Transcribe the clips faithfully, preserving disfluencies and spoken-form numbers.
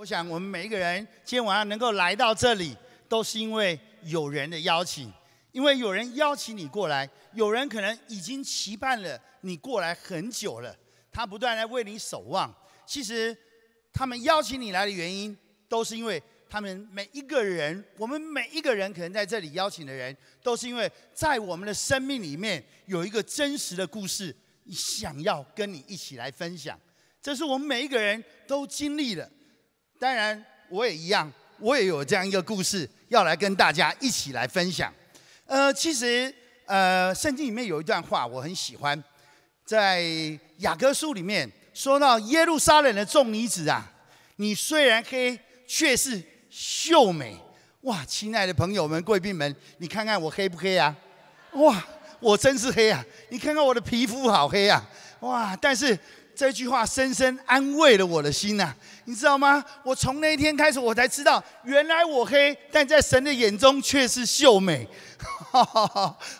我想我们每一个人今天晚上能够来到这里，都是因为有人的邀请，因为有人邀请你过来，有人可能已经期盼了你过来很久了，他不断在为你守望。其实他们邀请你来的原因，都是因为他们每一个人，我们每一个人可能在这里邀请的人，都是因为在我们的生命里面有一个真实的故事，想要跟你一起来分享。这是我们每一个人都经历的。当然，我也一样，我也有这样一个故事要来跟大家一起来分享。呃，其实呃，圣经里面有一段话我很喜欢，在雅各书里面说到耶路撒冷的众女子啊，你虽然黑，却是秀美。哇，亲爱的朋友们、贵宾们，你看看我黑不黑啊？哇，我真是黑啊！你看看我的皮肤好黑啊！哇，但是这句话深深安慰了我的心呐、啊，你知道吗？我从那一天开始，我才知道，原来我黑，但在神的眼中却是秀美。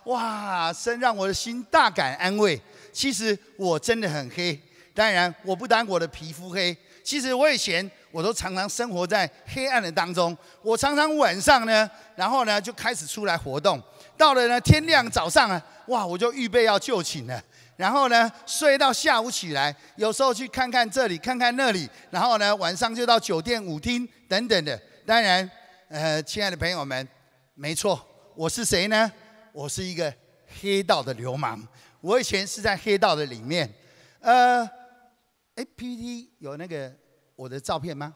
哇，神让我的心大感安慰。其实我真的很黑，当然我不单我的皮肤黑，其实我以前我都常常生活在黑暗的当中。我常常晚上呢，然后呢就开始出来活动，到了呢天亮早上啊，哇，我就预备要就寝了。然后呢，睡到下午起来，有时候去看看这里，看看那里，然后呢，晚上就到酒店、舞厅等等的。当然，呃，亲爱的朋友们，没错，我是谁呢？我是一个黑道的流氓。我以前是在黑道的里面。呃，哎 ，P P T 有那个我的照片吗？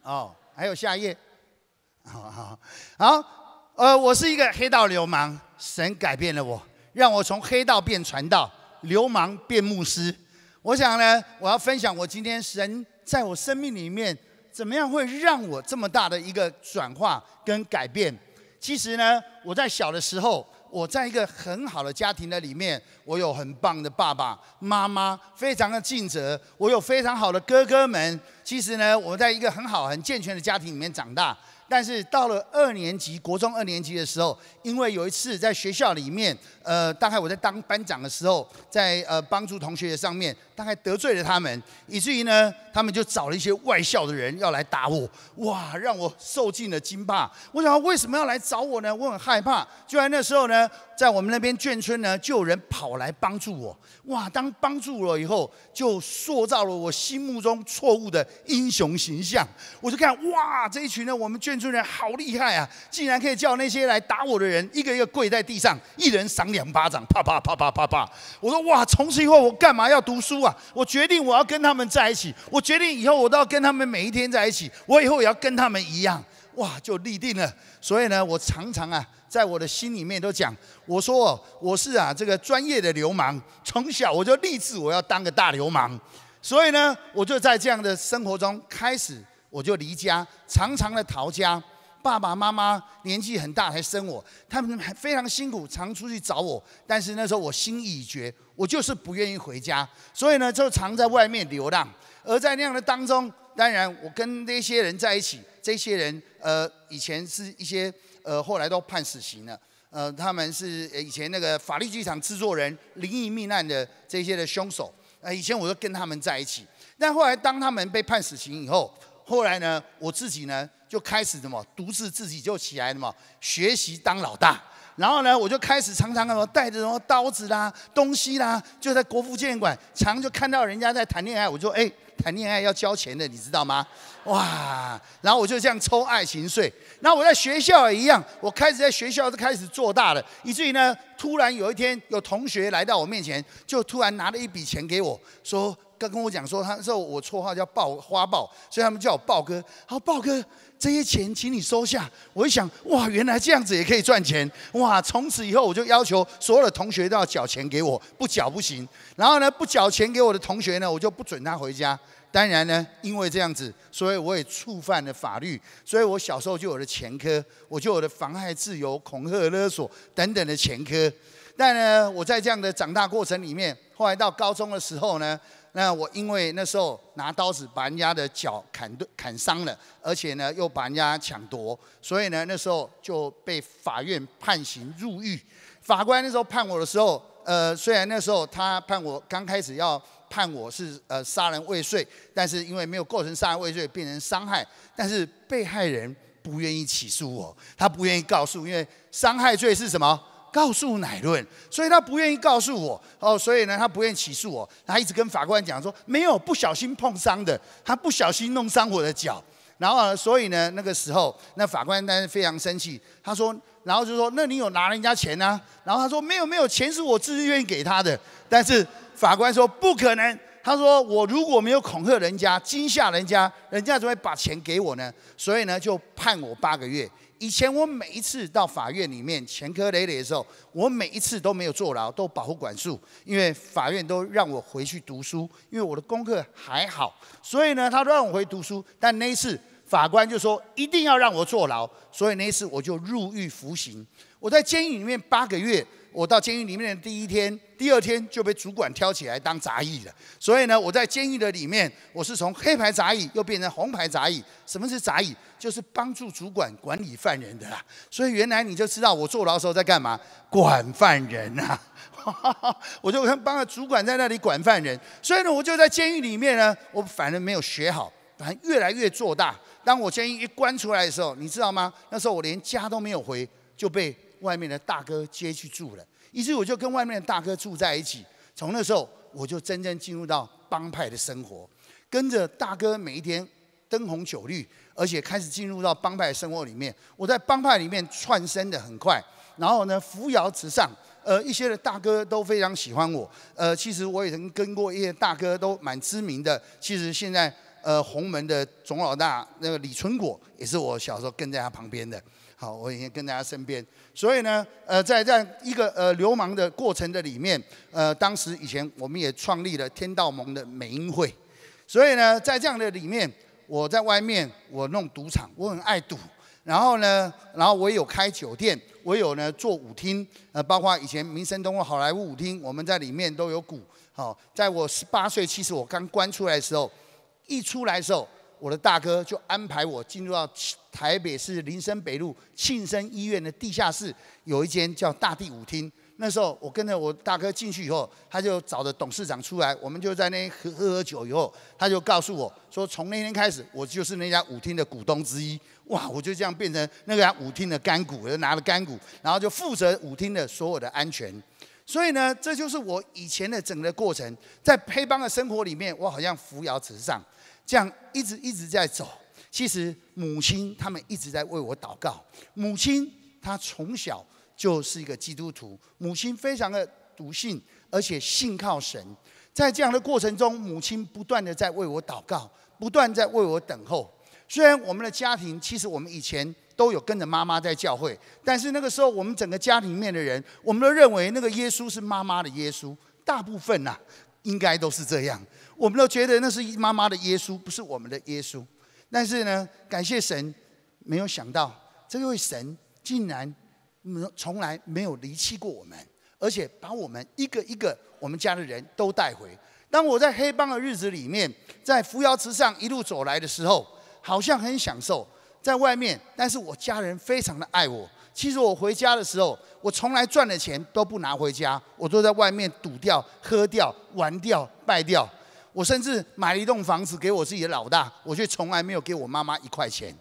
哦，还有下一页。好好好，呃，我是一个黑道流氓，神改变了我。让我从黑道变传道，流氓变牧师。我想呢，我要分享我今天神在我生命里面怎么样会让我这么大的一个转化跟改变。其实呢，我在小的时候，我在一个很好的家庭的里面，我有很棒的爸爸妈妈，非常的尽责。我有非常好的哥哥们。其实呢，我在一个很好很健全的家庭里面长大。但是到了二年级，国中二年级的时候，因为有一次在学校里面，呃，大概我在当班长的时候，在呃帮助同学上面，大概得罪了他们，以至于呢，他们就找了一些外校的人要来打我，哇，让我受尽了惊怕。我想为什么要来找我呢？我很害怕。就在那时候呢，在我们那边眷村呢，就有人跑来帮助我，哇，当帮助我以后，就塑造了我心目中错误的英雄形象。我就看，哇，这一群呢，我们眷村人好厉害啊！竟然可以叫那些来打我的人一个一个跪在地上，一人赏两巴掌，啪啪啪啪啪啪。我说哇，从此以后我干嘛要读书啊？我决定我要跟他们在一起，我决定以后我都要跟他们每一天在一起，我以后也要跟他们一样。哇，就立定了。所以呢，我常常啊，在我的心里面都讲，我说我是啊这个专业的流氓，从小我就立志我要当个大流氓。所以呢，我就在这样的生活中开始。我就离家，常常的逃家。爸爸妈妈年纪很大才生我，他们非常辛苦，常出去找我。但是那时候我心意已决，我就是不愿意回家，所以呢，就常在外面流浪。而在那样的当中，当然我跟那些人在一起，这些人呃，以前是一些呃，后来都判死刑了。呃，他们是以前那个法律剧场制作人、灵异命案的这些的凶手。呃，以前我都跟他们在一起，但后来当他们被判死刑以后。后来呢，我自己呢就开始什么，独自自己就起来什么，学习当老大。然后呢，我就开始常常什么带着什么刀子啦、东西啦，就在国父纪念馆，常就看到人家在谈恋爱，我就哎，谈恋爱要交钱的，你知道吗？哇！然后我就这样抽爱情税。然后我在学校也一样，我开始在学校就开始做大了，以至于呢，突然有一天有同学来到我面前，就突然拿了一笔钱给我，说。刚跟我讲说，他说我绰号叫豹花豹，所以他们叫我豹哥。好，豹哥，这些钱请你收下。我一想，哇，原来这样子也可以赚钱，哇！从此以后我就要求所有的同学都要缴钱给我，不缴不行。然后呢，不缴钱给我的同学呢，我就不准他回家。当然呢，因为这样子，所以我也触犯了法律，所以我小时候就有了前科，我就有了妨害自由、恐吓、勒索等等的前科。但呢，我在这样的长大过程里面，后来到高中的时候呢。那我因为那时候拿刀子把人家的脚砍砍伤了，而且呢又把人家抢夺，所以呢那时候就被法院判刑入狱。法官那时候判我的时候，呃，虽然那时候他判我刚开始要。判我是呃杀人未遂，但是因为没有构成杀人未遂，变成伤害，但是被害人不愿意起诉我，他不愿意告诉，因为伤害罪是什么？ 告诉乃论，所以他不愿意告诉我哦，所以呢，他不愿意起诉我，他一直跟法官讲说没有不小心碰伤的，他不小心弄伤我的脚，然后呢，所以呢，那个时候那法官当然非常生气，他说，然后就说那你有拿人家钱啊？然后他说没有没有，钱是我自愿给他的，但是法官说不可能，他说我如果没有恐吓人家、惊吓人家，人家怎么会把钱给我呢？所以呢，就判我八个月。 以前我每一次到法院里面前科累累的时候，我每一次都没有坐牢，都保护管束，因为法院都让我回去读书，因为我的功课还好，所以呢，他都让我回去读书。但那一次法官就说一定要让我坐牢，所以那一次我就入狱服刑。我在监狱里面八个月，我到监狱里面的第一天、第二天就被主管挑起来当杂役了。所以呢，我在监狱的里面，我是从黑牌杂役又变成红牌杂役。什么是杂役？ 就是帮助主管管理犯人的啦，所以原来你就知道我坐牢的时候在干嘛，管犯人啊，我就帮主管在那里管犯人，所以呢，我就在监狱里面呢，我反正没有学好，反正越来越做大。当我监狱一关出来的时候，你知道吗？那时候我连家都没有回，就被外面的大哥接去住了，于是我就跟外面的大哥住在一起。从那时候，我就真正进入到帮派的生活，跟着大哥每一天灯红酒绿。 而且开始进入到帮派生活里面，我在帮派里面窜升的很快，然后呢扶摇直上，呃，一些的大哥都非常喜欢我，呃，其实我也曾跟过一些大哥都蛮知名的，其实现在呃洪门的总老大那个李春果也是我小时候跟在他旁边的，好，我以前跟在他身边，所以呢，呃，在这样一个呃流氓的过程的里面，呃，当时以前我们也创立了天道盟的美英会，所以呢，在这样的里面。 我在外面，我弄赌场，我很爱赌。然后呢，然后我有开酒店，我有呢做舞厅，呃，包括以前民生东路好莱坞舞厅，我们在里面都有股。好、哦，在我十八岁，其实我刚关出来的时候，一出来的时候，我的大哥就安排我进入到台北市林森北路庆生医院的地下室，有一间叫大地舞厅。 那时候我跟着我大哥进去以后，他就找着董事长出来，我们就在那喝喝喝酒以后，他就告诉我说，从那天开始，我就是那家舞厅的股东之一。哇，我就这样变成那家舞厅的干股，我就拿了干股，然后就负责舞厅的所有的安全。所以呢，这就是我以前的整个过程，在黑帮的生活里面，我好像扶摇直上，这样一直一直在走。其实母亲他们一直在为我祷告，母亲她从小。 就是一个基督徒，母亲非常的笃信，而且信靠神。在这样的过程中，母亲不断的在为我祷告，不断在为我等候。虽然我们的家庭，其实我们以前都有跟着妈妈在教会，但是那个时候我们整个家里面的人，我们都认为那个耶稣是妈妈的耶稣，大部分呐、啊，应该都是这样。我们都觉得那是妈妈的耶稣，不是我们的耶稣。但是呢，感谢神，没有想到这位神竟然。 从来没有离弃过我们，而且把我们一个一个我们家的人都带回。当我在黑帮的日子里面，在扶摇直上一路走来的时候，好像很享受在外面，但是我家人非常的爱我。其实我回家的时候，我从来赚的钱都不拿回家，我都在外面赌掉、喝掉、玩掉、败掉。我甚至买了一栋房子给我自己的老大，我却从来没有给我妈妈一块钱。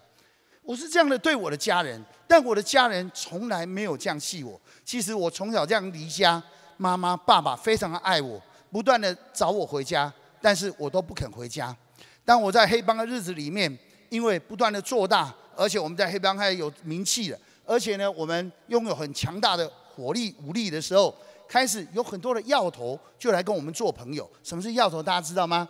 我是这样的对我的家人，但我的家人从来没有这样气我。其实我从小这样离家，妈妈、爸爸非常的爱我，不断的找我回家，但是我都不肯回家。当我在黑帮的日子里面，因为不断的做大，而且我们在黑帮还有名气了，而且呢，我们拥有很强大的火力、武力的时候，开始有很多的药头就来跟我们做朋友。什么是药头？大家知道吗？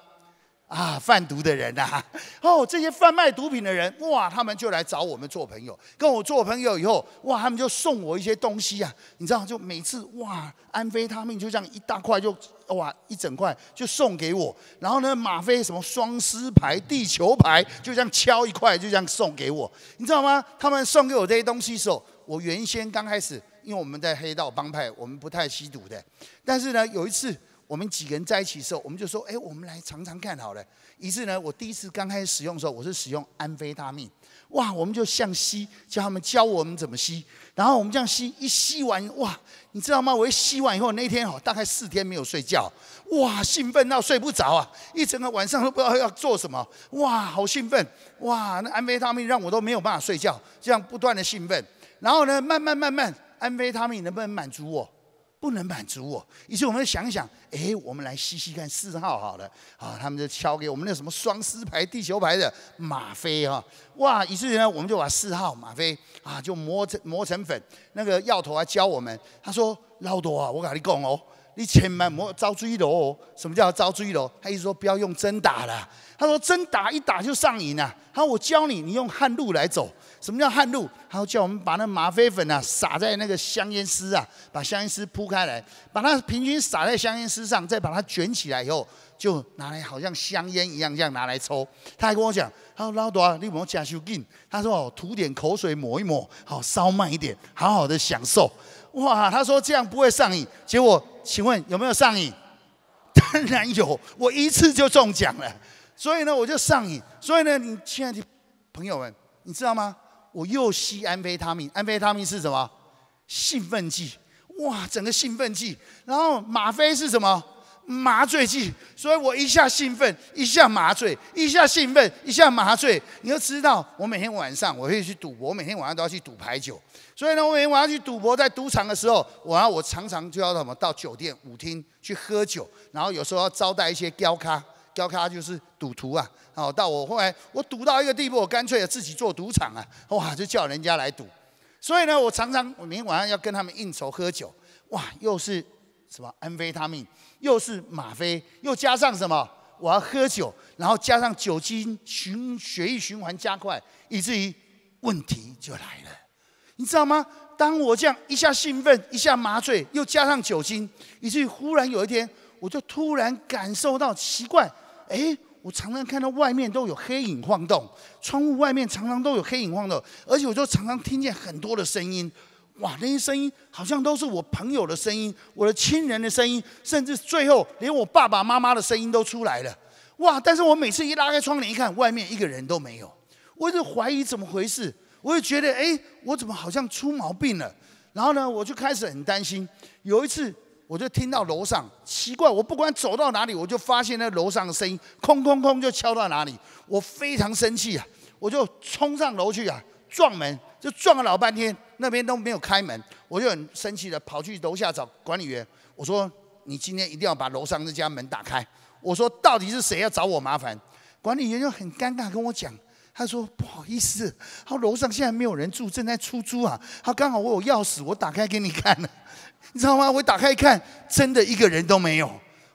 啊，贩毒的人呐、啊，哦，这些贩卖毒品的人，哇，他们就来找我们做朋友。跟我做朋友以后，哇，他们就送我一些东西啊，你知道，就每次哇，安非他命就这样一大块就，就哇一整块就送给我。然后呢，吗啡什么双狮牌、地球牌，就这样敲一块，就这样送给我，你知道吗？他们送给我这些东西的时候，我原先刚开始，因为我们在黑道帮派，我们不太吸毒的。但是呢，有一次我们几个人在一起的时候，我们就说，哎，我们来尝尝看好了。于是呢，我第一次刚开始使用的时候，我是使用安非他命，哇，我们就像吸，叫他们教我们怎么吸，然后我们这样吸，一吸完，哇，你知道吗？我一吸完以后，那天哦，大概四天没有睡觉，哇，兴奋到睡不着啊，一整个晚上都不知道要做什么，哇，好兴奋，哇，那安非他命让我都没有办法睡觉，这样不断的兴奋，然后呢，慢慢慢慢，安非他命能不能满足我？ 不能满足我，于是我们就想一想，哎，我们来吸吸看四号好了，啊，他们就敲给我们那什么双狮牌、地球牌的吗啡哈、啊，哇，于是呢，我们就把四号吗啡啊，就磨成磨成粉，那个药头还教我们，他说老多啊，我跟你讲哦，你千万莫遭追楼哦，什么叫遭追楼？他一直说不要用针打了，他说针打一打就上瘾了、啊，他说我教你，你用旱路来走。 什么叫旱路？他叫我们把那吗啡粉啊撒在那个香烟丝啊，把香烟丝铺开来，把它平均撒在香烟丝上，再把它卷起来以后，就拿来好像香烟一样这样拿来抽。他还跟我讲，他说老大，你不要加修劲，他说哦，涂点口水抹一抹，好烧慢一点，好好的享受。哇，他说这样不会上瘾。结果，请问有没有上瘾？当然有，我一次就中奖了。所以呢，我就上瘾。所以呢，你亲爱的朋友们，你知道吗？ 我又吸安非他命，安非他命是什么？兴奋剂，哇，整个兴奋剂。然后吗啡是什么？麻醉剂。所以我一下兴奋，一下麻醉，一下兴奋，一下麻醉。你要知道，我每天晚上我会去赌博，我每天晚上都要去赌牌九。所以呢，我每天晚上去赌博，在赌场的时候，我要我常常就要什么到酒店舞厅去喝酒，然后有时候要招待一些雕咖。 交咖就是赌徒啊！哦，到我后来我赌到一个地步，我干脆自己做赌场啊！哇，就叫人家来赌。所以呢，我常常我明天晚上要跟他们应酬喝酒，哇，又是什么安非他命，又是吗啡，又加上什么我要喝酒，然后加上酒精循血液循环加快，以至于问题就来了，你知道吗？当我这样一下兴奋，一下麻醉，又加上酒精，以至于忽然有一天，我就突然感受到奇怪。 哎，我常常看到外面都有黑影晃动，窗户外面常常都有黑影晃动，而且我就常常听见很多的声音，哇，那些声音好像都是我朋友的声音、我的亲人的声音，甚至最后连我爸爸妈妈的声音都出来了，哇！但是我每次一拉开窗帘一看，外面一个人都没有，我就怀疑怎么回事，我就觉得哎，我怎么好像出毛病了？然后呢，我就开始很担心。有一次。 我就听到楼上奇怪，我不管走到哪里，我就发现那楼上的声音，空空空就敲到哪里。我非常生气啊，我就冲上楼去啊，撞门，就撞了老半天，那边都没有开门，我就很生气的跑去楼下找管理员，我说你今天一定要把楼上那家门打开。我说到底是谁要找我麻烦？管理员就很尴尬跟我讲。 他说：“不好意思，他楼上现在没有人住，正在出租啊。他刚好我有钥匙，我打开给你看了，你知道吗？我打开一看，真的一个人都没有。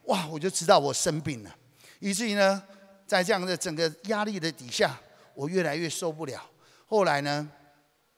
哇，我就知道我生病了。以至于呢，在这样的整个压力的底下，我越来越受不了。后来呢，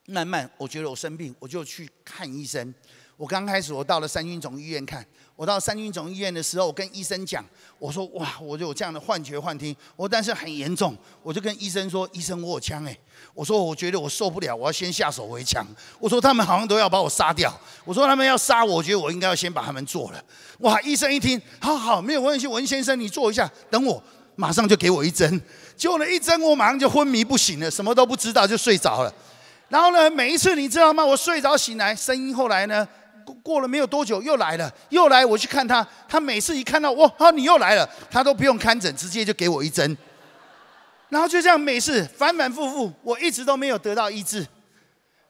慢慢我觉得我生病，我就去看医生。我刚开始我到了三军总医院看。” 我到三军总医院的时候，我跟医生讲，我说哇，我就有这样的幻觉幻听，我但是很严重，我就跟医生说，医生我有枪哎，我说我觉得我受不了，我要先下手为强，我说他们好像都要把我杀掉，我说他们要杀我，我觉得我应该要先把他们做了。哇，医生一听，好好没有关系，文先生你坐一下，等我马上就给我一针，结果呢一针我马上就昏迷不醒了，什么都不知道就睡着了。然后呢，每一次你知道吗？我睡着醒来，声音后来呢？ 过了没有多久，又来了，又来。我去看他，他每次一看到我，好、哦，你又来了，他都不用看诊，直接就给我一针。然后就这样每次反反复复，我一直都没有得到医治。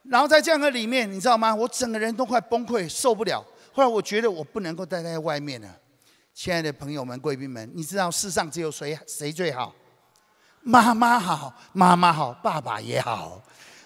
然后在这样的里面，你知道吗？我整个人都快崩溃，受不了。后来我觉得我不能够待在外面了。亲爱的朋友们、贵宾们，你知道世上只有谁谁最好？妈妈好，妈妈好，爸爸也好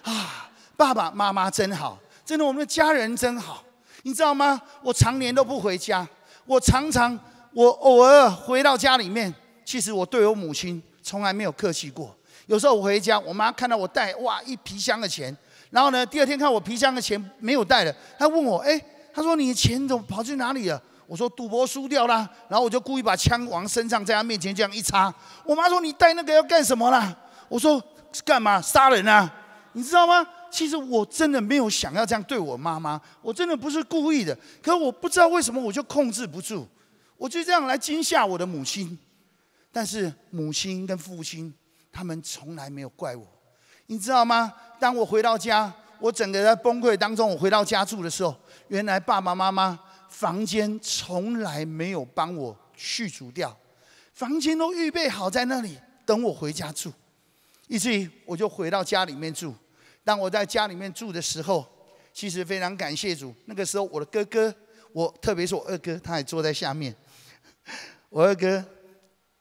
啊！爸爸妈妈真好，真的，我们的家人真好。 你知道吗？我常年都不回家，我常常我偶尔回到家里面，其实我对我母亲从来没有客气过。有时候我回家，我妈看到我带哇一皮箱的钱，然后呢，第二天看我皮箱的钱没有带了，她问我，哎，她说你的钱怎么跑去哪里了？我说赌博输掉啦。然后我就故意把枪往身上在她面前这样一插，我妈说你带那个要干什么啦？我说干嘛？杀人啊？你知道吗？ 其实我真的没有想要这样对我妈妈，我真的不是故意的。可我不知道为什么我就控制不住，我就这样来惊吓我的母亲。但是母亲跟父亲他们从来没有怪我，你知道吗？当我回到家，我整个在崩溃当中，我回到家住的时候，原来爸爸妈妈房间从来没有帮我去除掉，房间都预备好在那里等我回家住，以至于我就回到家里面住。当我在家里面住的时候，其实非常感谢主。那个时候我的哥哥，我特别是我二哥，他也坐在下面。我二哥，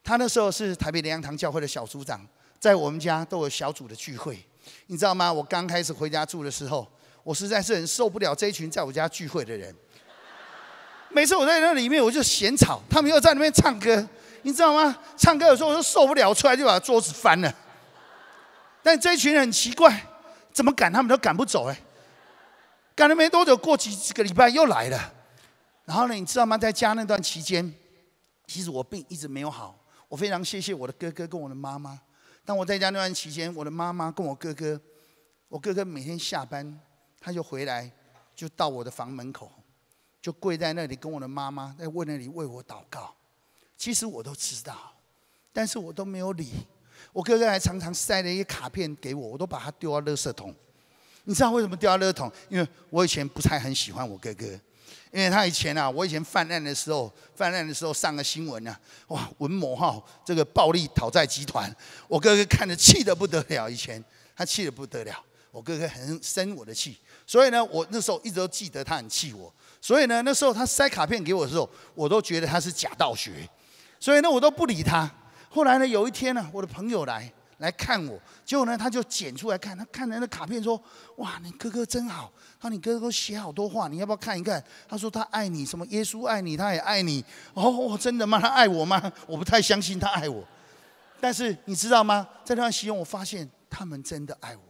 他那时候是台北灵粮堂教会的小组长，在我们家都有小组的聚会。你知道吗？我刚开始回家住的时候，我实在是很受不了这一群在我家聚会的人。每次我在那里面，我就嫌吵，他们又在那边唱歌，你知道吗？唱歌有时候我就受不了，出来就把桌子翻了。但这一群人很奇怪，怎么赶他们都赶不走哎、欸。赶了没多久，过几个礼拜又来了。然后呢，你知道吗？在家那段期间，其实我病一直没有好。我非常谢谢我的哥哥跟我的妈妈。当我在家那段期间，我的妈妈跟我哥哥，我哥哥每天下班他就回来，就到我的房门口，就跪在那里跟我的妈妈在为那里为我祷告。其实我都知道，但是我都没有理。我哥哥还常常塞了一些卡片给我，我都把它丢到垃圾桶。你知道为什么丢到垃圾桶？因为我以前不太很喜欢我哥哥，因为他以前啊，我以前犯案的时候，犯案的时候上了新闻啊，哇，文某号这个暴力讨债集团，我哥哥看着气得不得了。以前他气得不得了，我哥哥很生我的气，所以呢，我那时候一直都记得他很气我。所以呢，那时候他塞卡片给我的时候，我都觉得他是假道学，所以呢，我都不理他。后来呢，有一天呢，我的朋友来来看我，结果呢，他就捡出来看，他看了那卡片说：“哇，你哥哥真好，他你哥哥写好多话，你要不要看一看？”他说他爱你，什么耶稣爱你，他也爱你。哦，真的吗？他爱我吗？我不太相信他爱我。但是你知道吗？在那段时间，我发现他们真的爱我，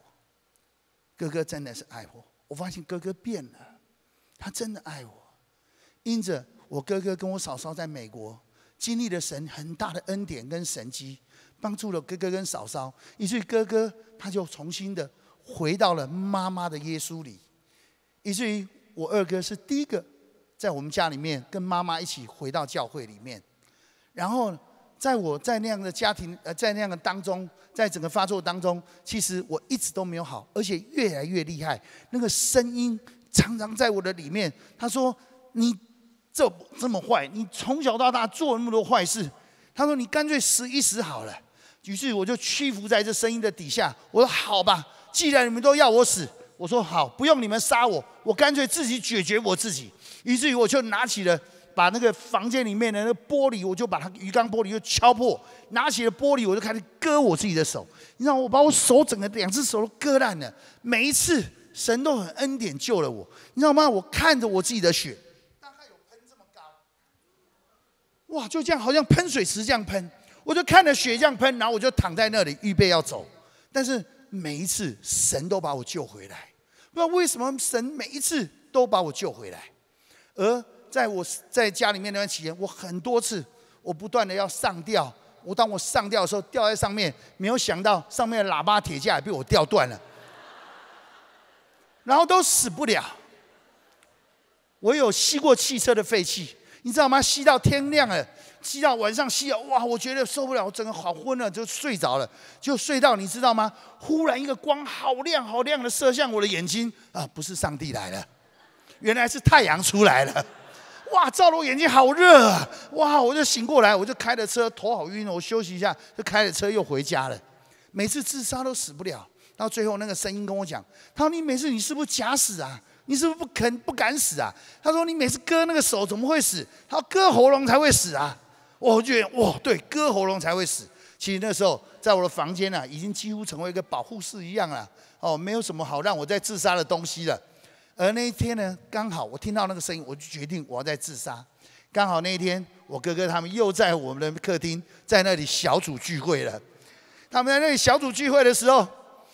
哥哥真的是爱我。我发现哥哥变了，他真的爱我。因着我哥哥跟我嫂嫂在美国经历了神很大的恩典跟神迹，帮助了哥哥跟嫂嫂，以至于哥哥他就重新的回到了妈妈的耶稣里，以至于我二哥是第一个在我们家里面跟妈妈一起回到教会里面。然后在我在那样的家庭呃在那样的当中，在整个发作当中，其实我一直都没有好，而且越来越厉害。那个声音常常在我的里面，他说你这这么坏，你从小到大做那么多坏事，他说你干脆死一死好了。于是我就屈服在这声音的底下，我说好吧，既然你们都要我死，我说好，不用你们杀我，我干脆自己解决我自己。于是我就拿起了把那个房间里面的那个玻璃，我就把它鱼缸玻璃就敲破，拿起了玻璃我就开始割我自己的手，你知道我把我手整个两只手都割烂了。每一次神都很恩典救了我，你知道吗？我看着我自己的血。哇，就这样，好像喷水池这样喷，我就看着血这样喷，然后我就躺在那里预备要走。但是每一次神都把我救回来，不知道为什么神每一次都把我救回来。而在我在家里面那段期间，我很多次我不断的要上吊，我当我上吊的时候吊在上面，没有想到上面的喇叭铁架也被我吊断了，然后都死不了。我有吸过汽车的废气。你知道吗？吸到天亮了，吸到晚上吸了，哇！我觉得受不了，我整个好昏了，就睡着了，就睡到你知道吗？忽然一个光好亮好亮的射向我的眼睛，啊，不是上帝来了，原来是太阳出来了，哇！照得我眼睛好热啊，哇！我就醒过来，我就开着车，头好晕，我休息一下，就开着车又回家了。每次自杀都死不了，到最后那个声音跟我讲，他说：“你每次你是不是假死啊？”你是不是不肯不敢死啊？他说你每次割那个手怎么会死？他说割喉咙才会死啊！我觉得哇，对，割喉咙才会死。其实那时候在我的房间啊，已经几乎成为一个保护室一样了、啊、哦，没有什么好让我再自杀的东西了。而那一天呢，刚好我听到那个声音，我就决定我要再自杀。刚好那一天，我哥哥他们又在我们的客厅，在那里小组聚会了。他们在那里小组聚会的时候。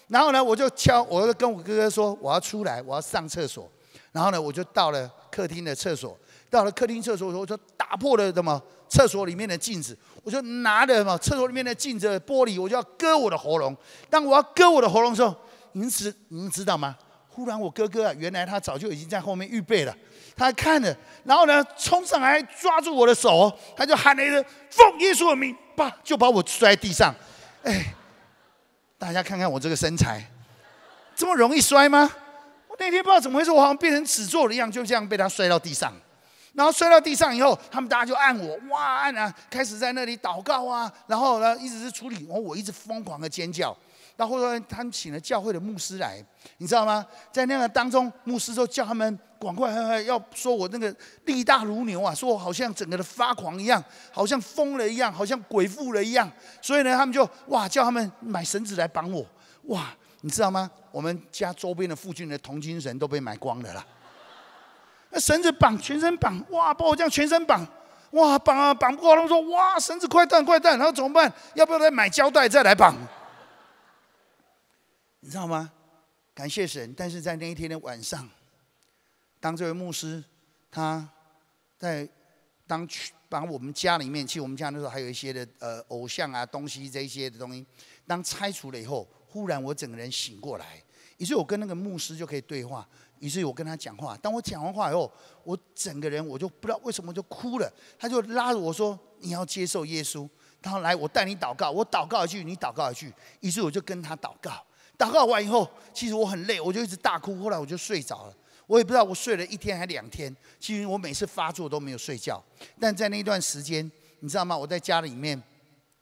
然后呢，我就敲，我就跟我哥哥说，我要出来，我要上厕所。然后呢，我就到了客厅的厕所，到了客厅厕所的时候，我就打破了什么厕所里面的镜子，我就拿着什么厕所里面的镜子的玻璃，我就要割我的喉咙。当我要割我的喉咙的时候，你知你知道吗？忽然我哥哥啊，原来他早就已经在后面预备了，他看了，然后呢冲上来抓住我的手，他就喊了一声“奉耶稣的名”，啪就把我摔在地上。哎，大家看看我这个身材，这么容易摔吗？我那天不知道怎么回事，我好像变成纸做的一样，就这样被他摔到地上。 然后摔到地上以后，他们大家就按我，哇按啊，开始在那里祷告啊，然后呢一直是处理，然后我一直疯狂的尖叫。然后呢，他们请了教会的牧师来，你知道吗？在那个当中，牧师就叫他们赶快要说我那个力大如牛啊，说我好像整个的发狂一样，好像疯了一样，好像鬼附了一样。所以呢，他们就哇叫他们买绳子来绑我，哇，你知道吗？我们家周边的附近的同精神都被买光了啦。 那绳子绑，全身绑，哇！把我这样全身绑，哇！绑啊绑不过，他们说哇，绳子快断快断，然后怎么办？要不要再买胶带再来绑？你知道吗？感谢神！但是在那一天的晚上，当这位牧师他在当把我们家里面，其实我们家那时候还有一些的呃偶像啊东西这些的东西，当拆除了以后，忽然我整个人醒过来，于是我跟那个牧师就可以对话。 于是我跟他讲话，当我讲完话以后，我整个人我就不知道为什么就哭了。他就拉着我说：“你要接受耶稣。”然后来，我带你祷告，我祷告一句，你祷告一句。于是我就跟他祷告，祷告完以后，其实我很累，我就一直大哭。后来我就睡着了，我也不知道我睡了一天还两天。其实我每次发作都没有睡觉，但在那段时间，你知道吗？我在家里面，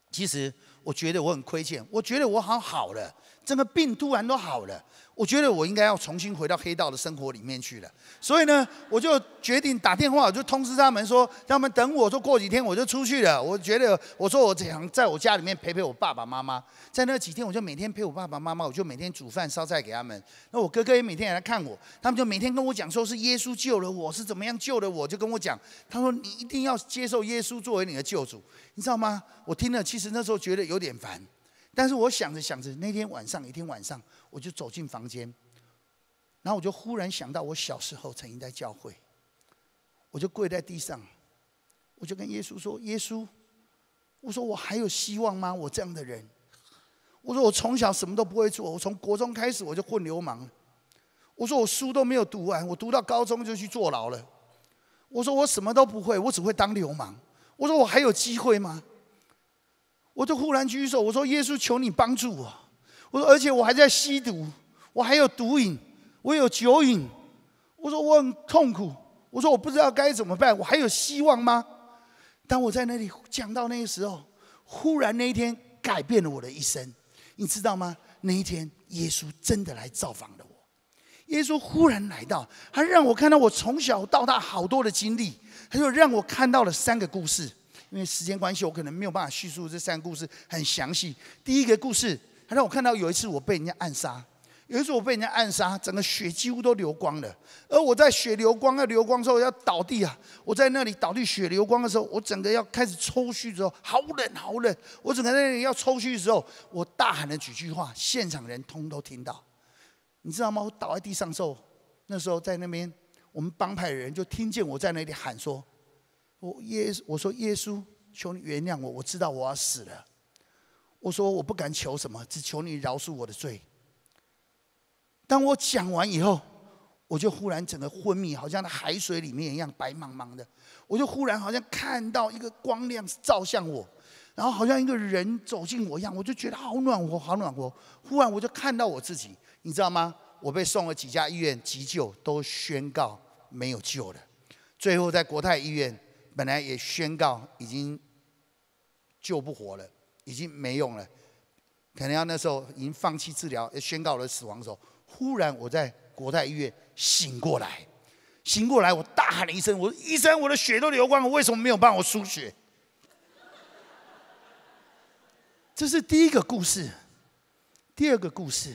其实我觉得我很亏欠，我觉得我好好了。 整个病突然都好了，我觉得我应该要重新回到黑道的生活里面去了。所以呢，我就决定打电话，我就通知他们说，他们等我，说过几天我就出去了。我觉得，我说我想在我家里面陪陪我爸爸妈妈，在那几天我就每天陪我爸爸妈妈，我就每天煮饭烧菜给他们。那我哥哥也每天来看我，他们就每天跟我讲说是耶稣救了我，是怎么样救了我，就跟我讲，他说你一定要接受耶稣作为你的救主，你知道吗？我听了，其实那时候觉得有点烦。 但是我想着想着，那天晚上，一天晚上，我就走进房间，然后我就忽然想到，我小时候曾经在教会，我就跪在地上，我就跟耶稣说：“耶稣，我说我还有希望吗？我这样的人，我说我从小什么都不会做，我从国中开始我就混流氓，我说我书都没有读完，我读到高中就去坐牢了，我说我什么都不会，我只会当流氓，我说我还有机会吗？” 我就忽然举手，我说：“耶稣，求你帮助我。”我说：“而且我还在吸毒，我还有毒瘾，我有酒瘾。”我说：“我很痛苦。”我说：“我不知道该怎么办，我还有希望吗？”当我在那里讲到那个时候，忽然那一天改变了我的一生，你知道吗？那一天，耶稣真的来造访了我。耶稣忽然来到，他让我看到我从小到大好多的经历，他就让我看到了三个故事。 因为时间关系，我可能没有办法叙述这三个故事很详细。第一个故事，他让我看到有一次我被人家暗杀，有一次我被人家暗杀，整个血几乎都流光了。而我在血流光要流光之后要倒地啊，我在那里倒地血流光的时候，我整个要开始抽搐之后，好冷好冷。我整个在那里要抽搐的时候，我大喊了几句话，现场人通都听到，你知道吗？我倒在地上的时候，那时候在那边我们帮派的人就听见我在那里喊说。 我耶，我说耶稣，求你原谅我，我知道我要死了。我说我不敢求什么，只求你饶恕我的罪。当我讲完以后，我就忽然整个昏迷，好像在海水里面一样白茫茫的。我就忽然好像看到一个光亮照向我，然后好像一个人走近我一样，我就觉得好暖和，好暖和。忽然我就看到我自己，你知道吗？我被送了几家医院急救，都宣告没有救了。最后在国泰医院。 本来也宣告已经救不活了，已经没用了，可能要那时候已经放弃治疗，也宣告了死亡的时候，忽然我在国泰医院醒过来，醒过来，我大喊了一声：“我说医生，我的血都流光了，为什么没有帮我输血？”这是第一个故事，第二个故事，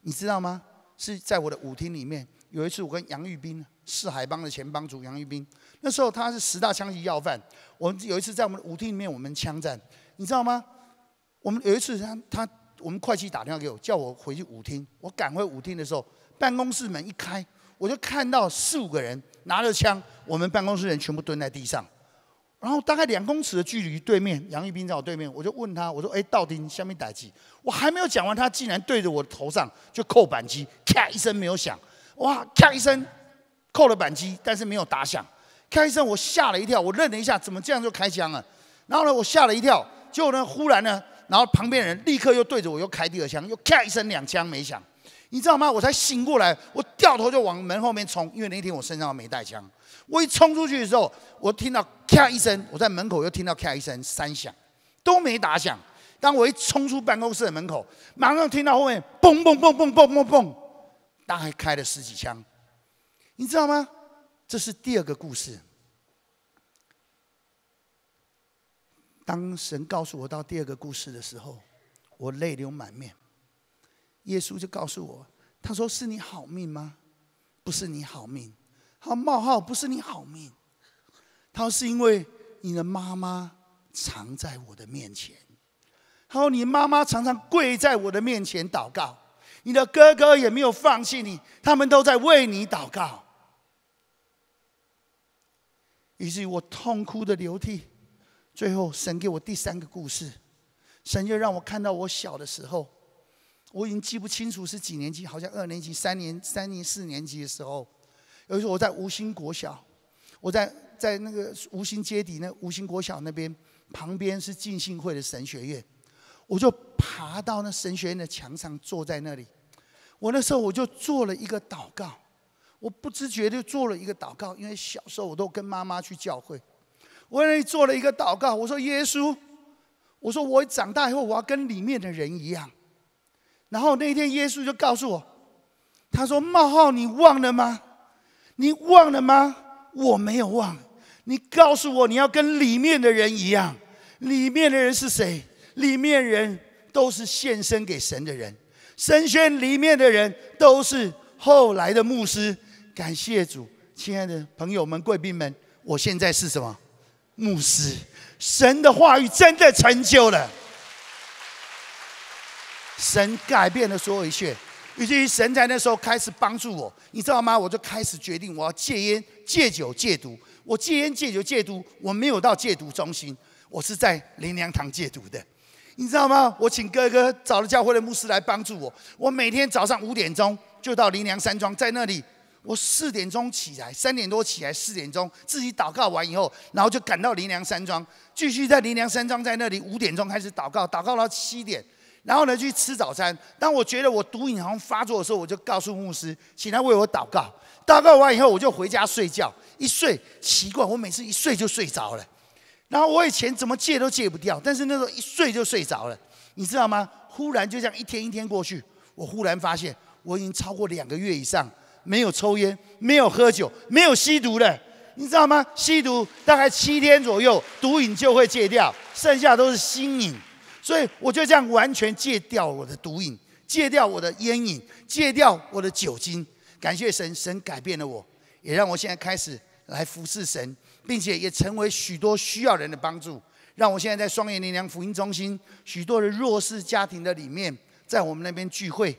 你知道吗？是在我的舞厅里面，有一次我跟杨玉斌。 四海帮的前帮主杨玉斌，那时候他是十大枪击要犯。我们有一次在我们舞厅里面，我们枪战，你知道吗？我们有一次他他我们会计打电话给我，叫我回去舞厅。我赶回舞厅的时候，办公室门一开，我就看到四五个人拿着枪，我们办公室人全部蹲在地上。然后大概两公尺的距离，对面杨一斌在我对面，我就问他，我说：“哎，到底下面打击？”我还没有讲完，他竟然对着我头上就扣扳机，咔一声没有响，哇，咔一声扣了扳机，但是没有打响，咔一声我吓了一跳，我愣了一下，怎么这样就开枪了？然后呢，我吓了一跳，结果呢，忽然呢，然后旁边人立刻又对着我又开第二枪，又咔一声两枪没响，你知道吗？我才醒过来，我掉头就往门后面冲，因为那天我身上没带枪。 我一冲出去的时候，我听到咔一声，我在门口又听到咔一声三响，都没打响。当我一冲出办公室的门口，马上听到后面嘣嘣嘣嘣嘣嘣嘣，大概开了十几枪，你知道吗？这是第二个故事。当神告诉我到第二个故事的时候，我泪流满面。耶稣就告诉我，他说：“是你好命吗？不是你好命。” 他冒号不是你好命，他说是因为你的妈妈常在我的面前，他说你妈妈常常跪在我的面前祷告，你的哥哥也没有放弃你，他们都在为你祷告。于是我痛哭的流涕，最后神给我第三个故事，神就让我看到我小的时候，我已经记不清楚是几年级，好像二年级、三年、三年四年级的时候。 有一次我在吴兴国小，我在在那个吴兴街底那吴兴国小那边旁边是浸信会的神学院，我就爬到那神学院的墙上坐在那里，我那时候我就做了一个祷告，我不知觉就做了一个祷告，因为小时候我都跟妈妈去教会，我那里做了一个祷告，我说耶稣，我说我长大以后我要跟里面的人一样，然后那一天耶稣就告诉我，他说冒号你忘了吗？ 你忘了吗？我没有忘。你告诉我，你要跟里面的人一样。里面的人是谁？里面人都是献身给神的人。神学院里面的人都是后来的牧师。感谢主，亲爱的朋友们、贵宾们，我现在是什么？牧师。神的话语真的成就了。神改变了所有一切。 以至于神在那时候开始帮助我，你知道吗？我就开始决定我要戒烟、戒酒、戒毒。我戒烟、戒酒、戒毒，我没有到戒毒中心，我是在灵粮堂戒毒的，你知道吗？我请哥哥找了教会的牧师来帮助我。我每天早上五点钟就到灵粮山庄，在那里我四点钟起来，三点多起来，四点钟自己祷告完以后，然后就赶到灵粮山庄，继续在灵粮山庄在那里五点钟开始祷告，祷告到七点。 然后呢，去吃早餐。当我觉得我毒瘾好像发作的时候，我就告诉牧师，请他为我祷告。祷告完以后，我就回家睡觉。一睡，奇怪，我每次一睡就睡着了。然后我以前怎么戒都戒不掉，但是那时候一睡就睡着了，你知道吗？忽然就这样一天一天过去，我忽然发现我已经超过两个月以上没有抽烟、没有喝酒、没有吸毒了，你知道吗？吸毒大概七天左右，毒瘾就会戒掉，剩下都是新瘾。 所以我就这样完全戒掉我的毒瘾，戒掉我的烟瘾，戒掉我的酒精。感谢神，神改变了我，也让我现在开始来服侍神，并且也成为许多需要人的帮助。让我现在在双岩灵粮福音中心许多的弱势家庭的里面，在我们那边聚会，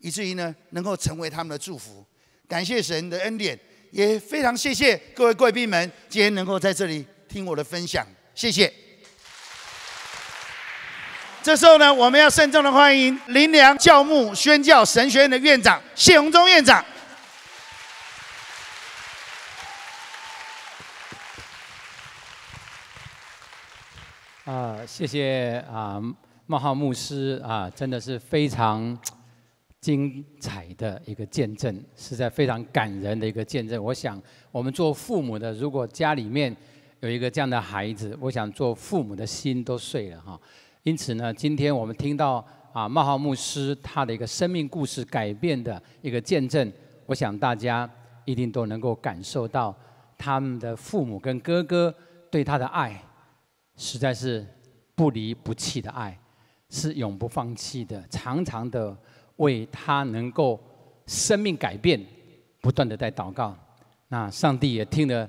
以至于呢能够成为他们的祝福。感谢神的恩典，也非常谢谢各位贵宾们今天能够在这里听我的分享，谢谢。 这时候呢，我们要慎重的欢迎灵粮教牧宣教神学院的院长谢宏忠院长。啊、呃，谢谢啊、呃，茂浩牧师啊、呃，真的是非常精彩的一个见证，实在非常感人的一个见证。我想，我们做父母的，如果家里面有一个这样的孩子，我想做父母的心都碎了哈。 因此呢，今天我们听到啊，茂浩牧师他的一个生命故事改变的一个见证，我想大家一定都能够感受到他们的父母跟哥哥对他的爱，实在是不离不弃的爱，是永不放弃的，常常的为他能够生命改变，不断的在祷告。那上帝也听了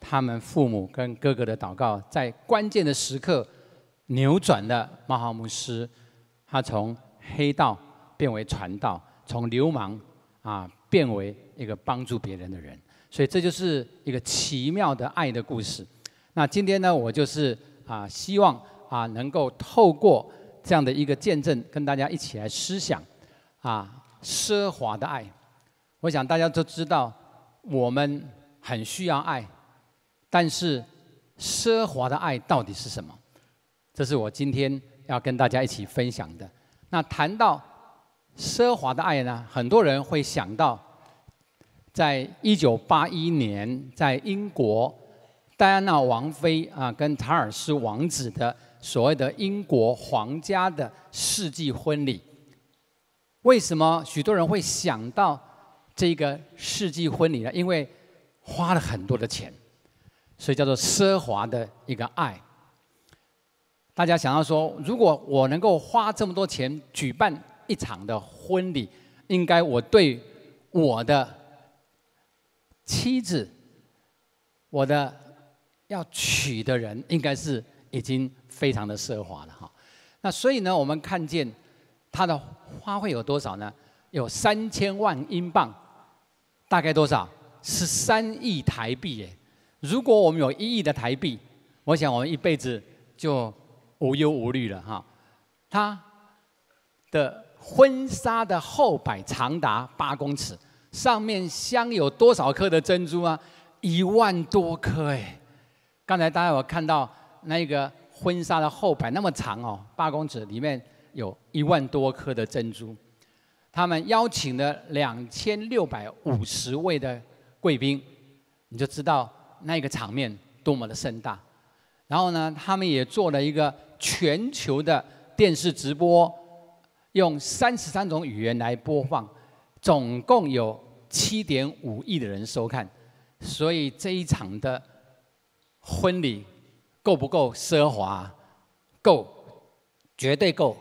他们父母跟哥哥的祷告，在关键的时刻。 扭转了茂浩牧师，他从黑道变为传道，从流氓啊变为一个帮助别人的人，所以这就是一个奇妙的爱的故事。那今天呢，我就是啊，希望啊能够透过这样的一个见证，跟大家一起来思想啊奢华的爱。我想大家都知道，我们很需要爱，但是奢华的爱到底是什么？这是我今天要跟大家一起分享的。那谈到奢华的爱呢，很多人会想到，在一九八一年，在英国。 戴安娜王妃啊，跟查尔斯王子的所谓的英国皇家的世纪婚礼，为什么许多人会想到这个世纪婚礼呢？因为花了很多的钱，所以叫做奢华的一个爱。大家想要说，如果我能够花这么多钱举办一场的婚礼，应该我对我的妻子，我的。 要娶的人应该是已经非常的奢华了哈，那所以呢，我们看见它的花费有多少呢？有三千万英镑，大概多少？是三亿台币耶！如果我们有一亿的台币，我想我们一辈子就无忧无虑了哈。它的婚纱的后摆长达八公尺，上面镶有多少颗的珍珠啊？一万多颗哎！ 刚才大家有看到那个婚纱的后摆那么长哦，八公尺，里面有一万多颗的珍珠。他们邀请了两千六百五十位的贵宾，你就知道那个场面多么的盛大。然后呢，他们也做了一个全球的电视直播，用三十三种语言来播放，总共有七点五亿的人收看。所以这一场的。 婚礼够不够奢华？够，绝对够。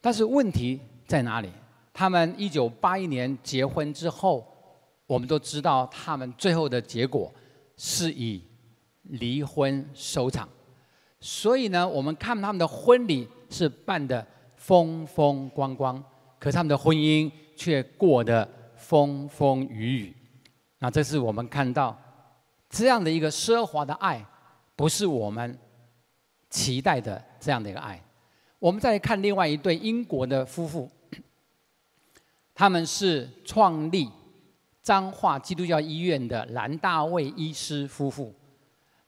但是问题在哪里？他们一九八一年结婚之后，我们都知道他们最后的结果是以离婚收场。所以呢，我们看他们的婚礼是办得风风光光，可是他们的婚姻却过得风风雨雨。那这是我们看到。 这样的一个奢华的爱，不是我们期待的这样的一个爱。我们再来看另外一对英国的夫妇，他们是创立彰化基督教医院的蓝大卫医师夫妇。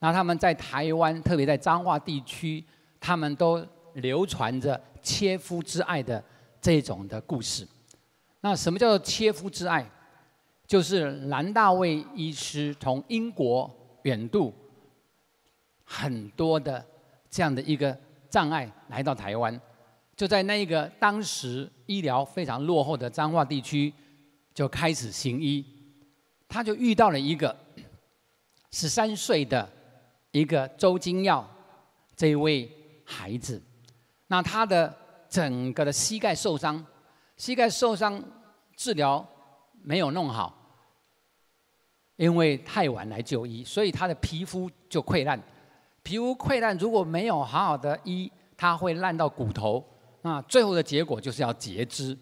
那他们在台湾，特别在彰化地区，他们都流传着切肤之爱的这种的故事。那什么叫做切肤之爱？ 就是蓝大卫医师从英国远渡很多的这样的一个障碍来到台湾，就在那一个当时医疗非常落后的彰化地区，就开始行医。他就遇到了一个十三岁的一个周金耀这一位孩子，那他的整个的膝盖受伤，膝盖受伤治疗。 没有弄好，因为太晚来就医，所以他的皮肤就溃烂。皮肤溃烂如果没有好好的医，它会烂到骨头，那最后的结果就是要截肢。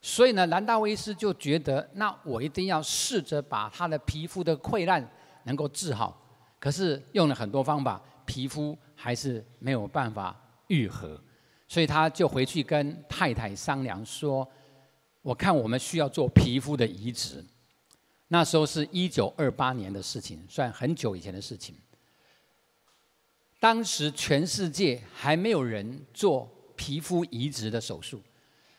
所以呢，蓝大卫医师就觉得，那我一定要试着把他的皮肤的溃烂能够治好。可是用了很多方法，皮肤还是没有办法愈合，所以他就回去跟太太商量说。 我看我们需要做皮肤的移植，那时候是一九二八年的事情，算很久以前的事情。当时全世界还没有人做皮肤移植的手术，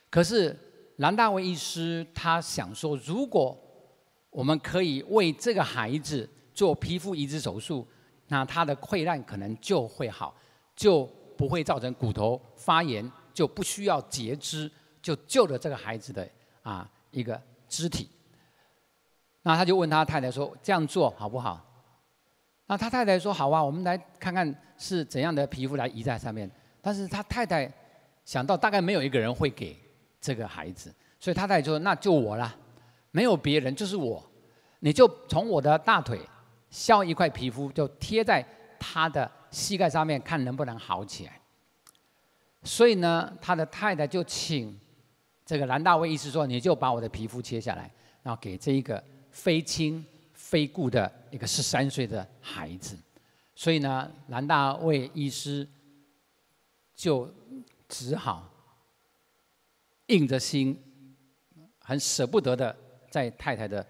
可是蓝大卫医师他想说，如果我们可以为这个孩子做皮肤移植手术，那他的溃烂可能就会好，就不会造成骨头发炎，就不需要截肢，就救了这个孩子的。 啊，一个肢体，那他就问他太太说：“这样做好不好？”那他太太说：“好啊，我们来看看是怎样的皮肤来移在上面。”但是他太太想到大概没有一个人会给这个孩子，所以他太太说：“那就我啦，没有别人，就是我，你就从我的大腿削一块皮肤，就贴在他的膝盖上面，看能不能好起来。”所以呢，他的太太就请。 这个蓝大卫医师说：“你就把我的皮肤切下来，然后给这一个非亲非故的一个十三岁的孩子。”所以呢，蓝大卫医师就只好硬着心，很舍不得的，在太太的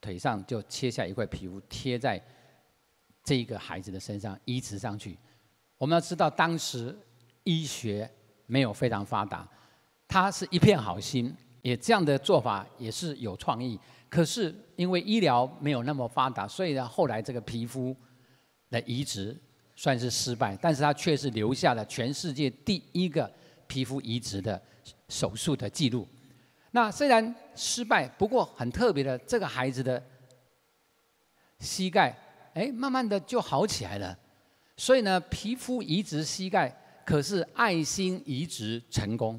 腿上就切下一块皮肤，贴在这一个孩子的身上移植上去。我们要知道，当时医学没有非常发达，他是一片好心，也这样的做法也是有创意。可是因为医疗没有那么发达，所以呢，后来这个皮肤的移植算是失败，但是他确实留下了全世界第一个皮肤移植的手术的记录。那虽然失败，不过很特别的，这个孩子的膝盖，哎，慢慢的就好起来了。所以呢，皮肤移植膝盖可是爱心移植成功。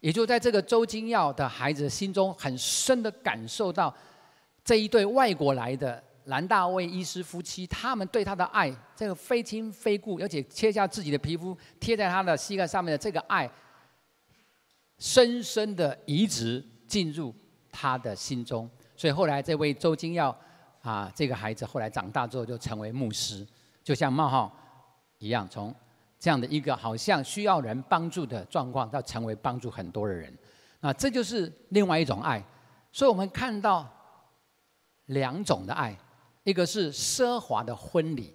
也就在这个周金耀的孩子心中，很深的感受到这一对外国来的蓝大卫医师夫妻，他们对他的爱，这个非亲非故，而且切下自己的皮肤贴在他的膝盖上面的这个爱，深深的移植进入他的心中。所以后来这位周金耀啊，这个孩子后来长大之后就成为牧师，就像茂浩一样，从这样的一个好像需要人帮助的状况，到成为帮助很多的人。那这就是另外一种爱。所以我们看到两种的爱。一个是奢华的婚礼，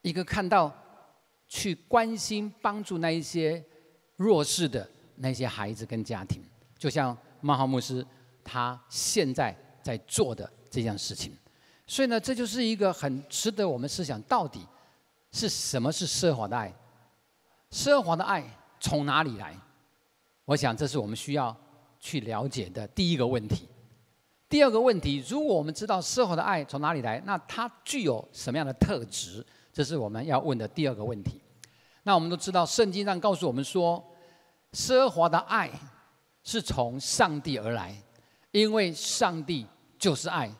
一个看到去关心帮助那一些弱势的那些孩子跟家庭，就像茂浩牧师他现在在做的这件事情。所以呢，这就是一个很值得我们思想，到底是什么是奢华的爱？奢华的爱从哪里来？我想这是我们需要去了解的第一个问题。第二个问题，如果我们知道奢华的爱从哪里来，那它具有什么样的特质？这是我们要问的第二个问题。那我们都知道，圣经上告诉我们说，奢华的爱是从上帝而来，因为上帝就是爱，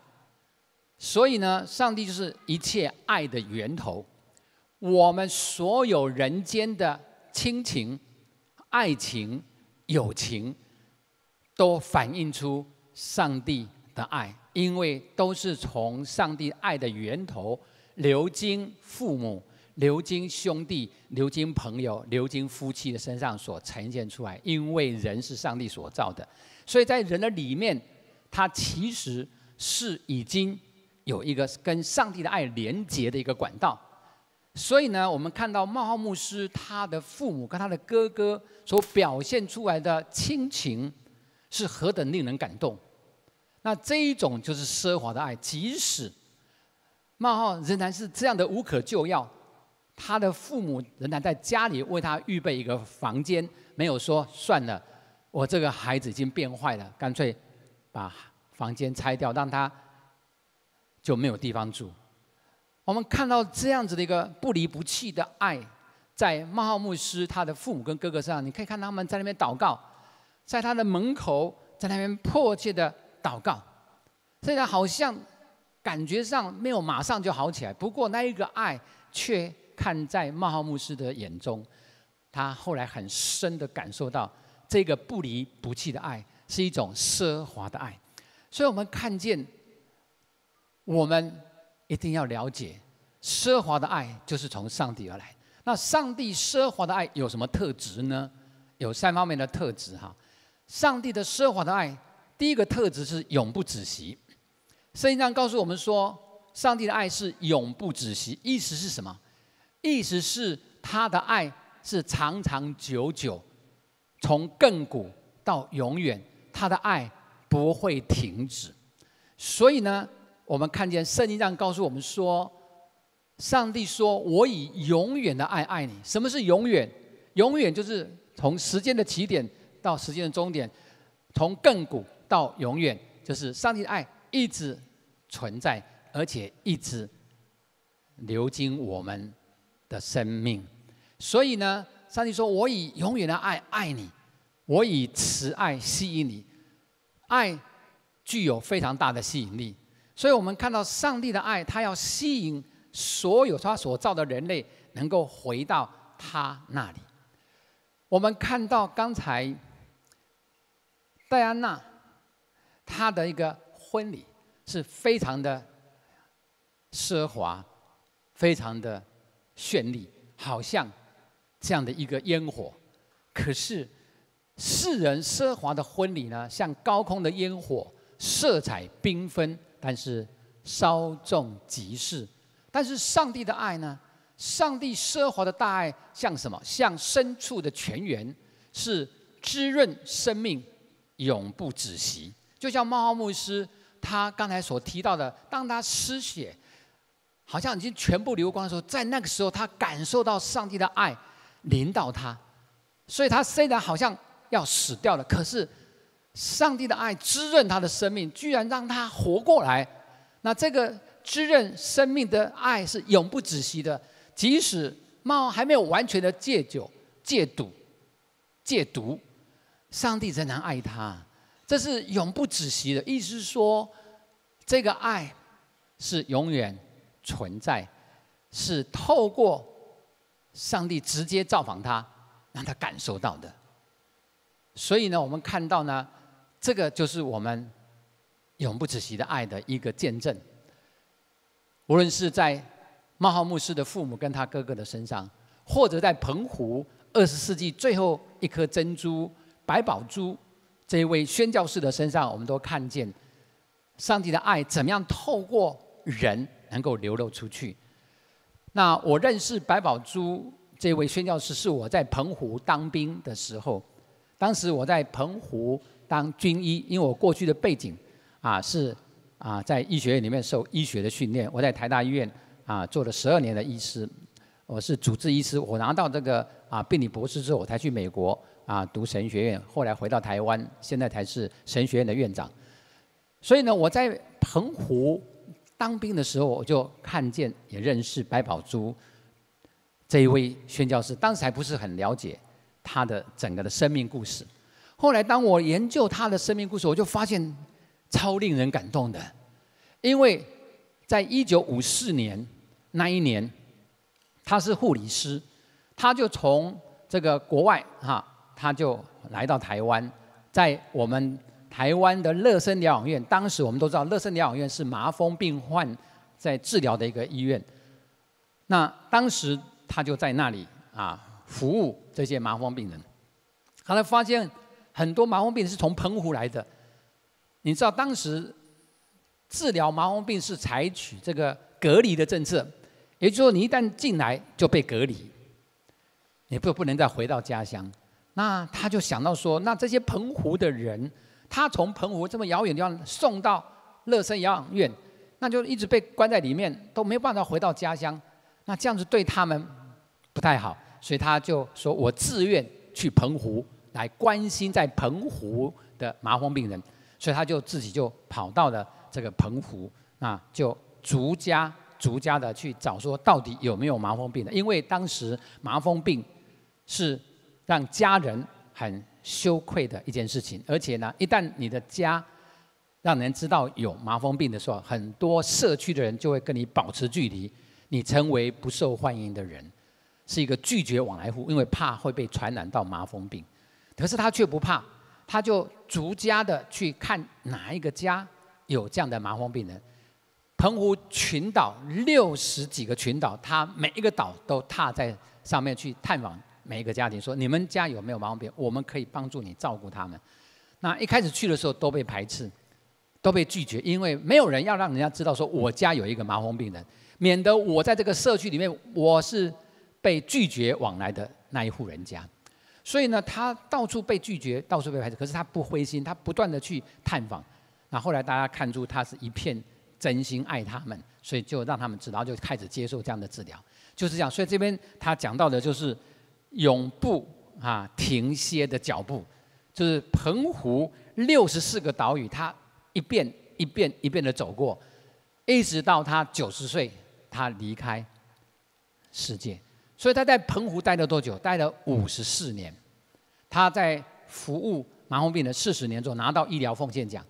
所以呢，上帝就是一切爱的源头。我们所有人间的亲情、爱情、友情，都反映出上帝的爱，因为都是从上帝爱的源头流经父母、流经兄弟、流经朋友、流经夫妻的身上所呈现出来。因为人是上帝所造的，所以在人的里面，他其实是已经有一个跟上帝的爱连结的一个管道。所以呢，我们看到茂浩牧师他的父母跟他的哥哥所表现出来的亲情，是何等令人感动。那这一种就是奢华的爱。即使茂浩仍然是这样的无可救药，他的父母仍然在家里为他预备一个房间，没有说算了，我这个孩子已经变坏了，干脆把房间拆掉，让他就没有地方住。我们看到这样子的一个不离不弃的爱，在茂浩牧师他的父母跟哥哥身上，你可以看他们在那边祷告，在他的门口，在那边迫切的祷告。虽然好像感觉上没有马上就好起来，不过那一个爱却看在茂浩牧师的眼中，他后来很深的感受到，这个不离不弃的爱是一种奢华的爱。所以我们看见，我们一定要了解，奢华的爱就是从上帝而来。那上帝奢华的爱有什么特质呢？有三方面的特质哈。上帝的奢华的爱，第一个特质是永不止息。圣经上告诉我们说，上帝的爱是永不止息。意思是什么？意思是他的爱是长长久久，从亘古到永远，他的爱不会停止。所以呢，我们看见圣经上告诉我们说，上帝说：“我以永远的爱爱你。”什么是永远？永远就是从时间的起点到时间的终点，从亘古到永远，就是上帝的爱一直存在，而且一直流经我们的生命。所以呢，上帝说：“我以永远的爱爱你，我以慈爱吸引你。”爱具有非常大的吸引力，所以我们看到上帝的爱，他要吸引所有他所造的人类能够回到他那里。我们看到刚才戴安娜她的一个婚礼是非常的奢华，非常的绚丽，好像这样的一个烟火。可是世人奢华的婚礼呢，像高空的烟火，色彩缤纷，但是稍纵即逝。但是上帝的爱呢？上帝奢华的大爱像什么？像深处的泉源，是滋润生命，永不止息。就像茂浩牧师他刚才所提到的，当他失血，好像已经全部流光的时候，在那个时候他感受到上帝的爱临到他，所以他虽然好像要死掉了，可是上帝的爱滋润他的生命，居然让他活过来。那这个滋润生命的爱是永不止息的，即使茂还没有完全的戒酒、戒赌、戒毒，上帝仍然爱他。这是永不止息的，意思是说，这个爱是永远存在，是透过上帝直接造访他，让他感受到的。所以呢，我们看到呢，这个就是我们永不止息的爱的一个见证。无论是在茂浩牧师的父母跟他哥哥的身上，或者在澎湖二十世纪最后一颗珍珠百宝珠这一位宣教士的身上，我们都看见上帝的爱怎么样透过人能够流露出去。那我认识百宝珠这位宣教士，是我在澎湖当兵的时候，当时我在澎湖当军医，因为我过去的背景啊是啊在医学院里面受医学的训练，我在台大医院啊做了十二年的医师，我是主治医师。我拿到这个啊病理博士之后，我才去美国。啊，读神学院，后来回到台湾，现在才是神学院的院长。所以呢，我在澎湖当兵的时候，我就看见也认识百宝珠这一位宣教师，当时还不是很了解他的整个的生命故事。后来当我研究他的生命故事，我就发现超令人感动的，因为在一九五四年那一年，他是护理师，他就从这个国外哈。他就来到台湾，在我们台湾的乐生疗养院，当时我们都知道乐生疗养院是麻风病患在治疗的一个医院。那当时他就在那里啊服务这些麻风病人。后来发现很多麻风病人是从澎湖来的。你知道当时治疗麻风病是采取这个隔离的政策，也就是说你一旦进来就被隔离，你不不能再回到家乡。那他就想到说，那这些澎湖的人，他从澎湖这么遥远地方送到乐生疗养院，那就一直被关在里面，都没有办法回到家乡。那这样子对他们不太好，所以他就说我自愿去澎湖来关心在澎湖的麻风病人。所以他就自己就跑到了这个澎湖，那就逐家逐家的去找说到底有没有麻风病的，因为当时麻风病是让家人很羞愧的一件事情，而且呢，一旦你的家让人知道有麻风病的时候，很多社区的人就会跟你保持距离，你成为不受欢迎的人，是一个拒绝往来户，因为怕会被传染到麻风病。可是他却不怕，他就逐家的去看哪一个家有这样的麻风病人。澎湖群岛六十几个群岛，他每一个岛都踏在上面去探访。每一个家庭说：“你们家有没有麻风病？我们可以帮助你照顾他们。”那一开始去的时候都被排斥，都被拒绝，因为没有人要让人家知道说我家有一个麻风病人，免得我在这个社区里面我是被拒绝往来的那一户人家。所以呢，他到处被拒绝，到处被排斥。可是他不灰心，他不断的去探访。那后来大家看出他是一片真心爱他们，所以就让他们知道，就开始接受这样的治疗，就是这样。所以这边他讲到的就是。永不啊停歇的脚步，就是澎湖六十四个岛屿，他一遍一遍一遍的走过，一直到他九十岁，他离开世界。所以他在澎湖待了多久？待了五十四年。他在服务麻风病人四十年之后，拿到医疗奉献奖。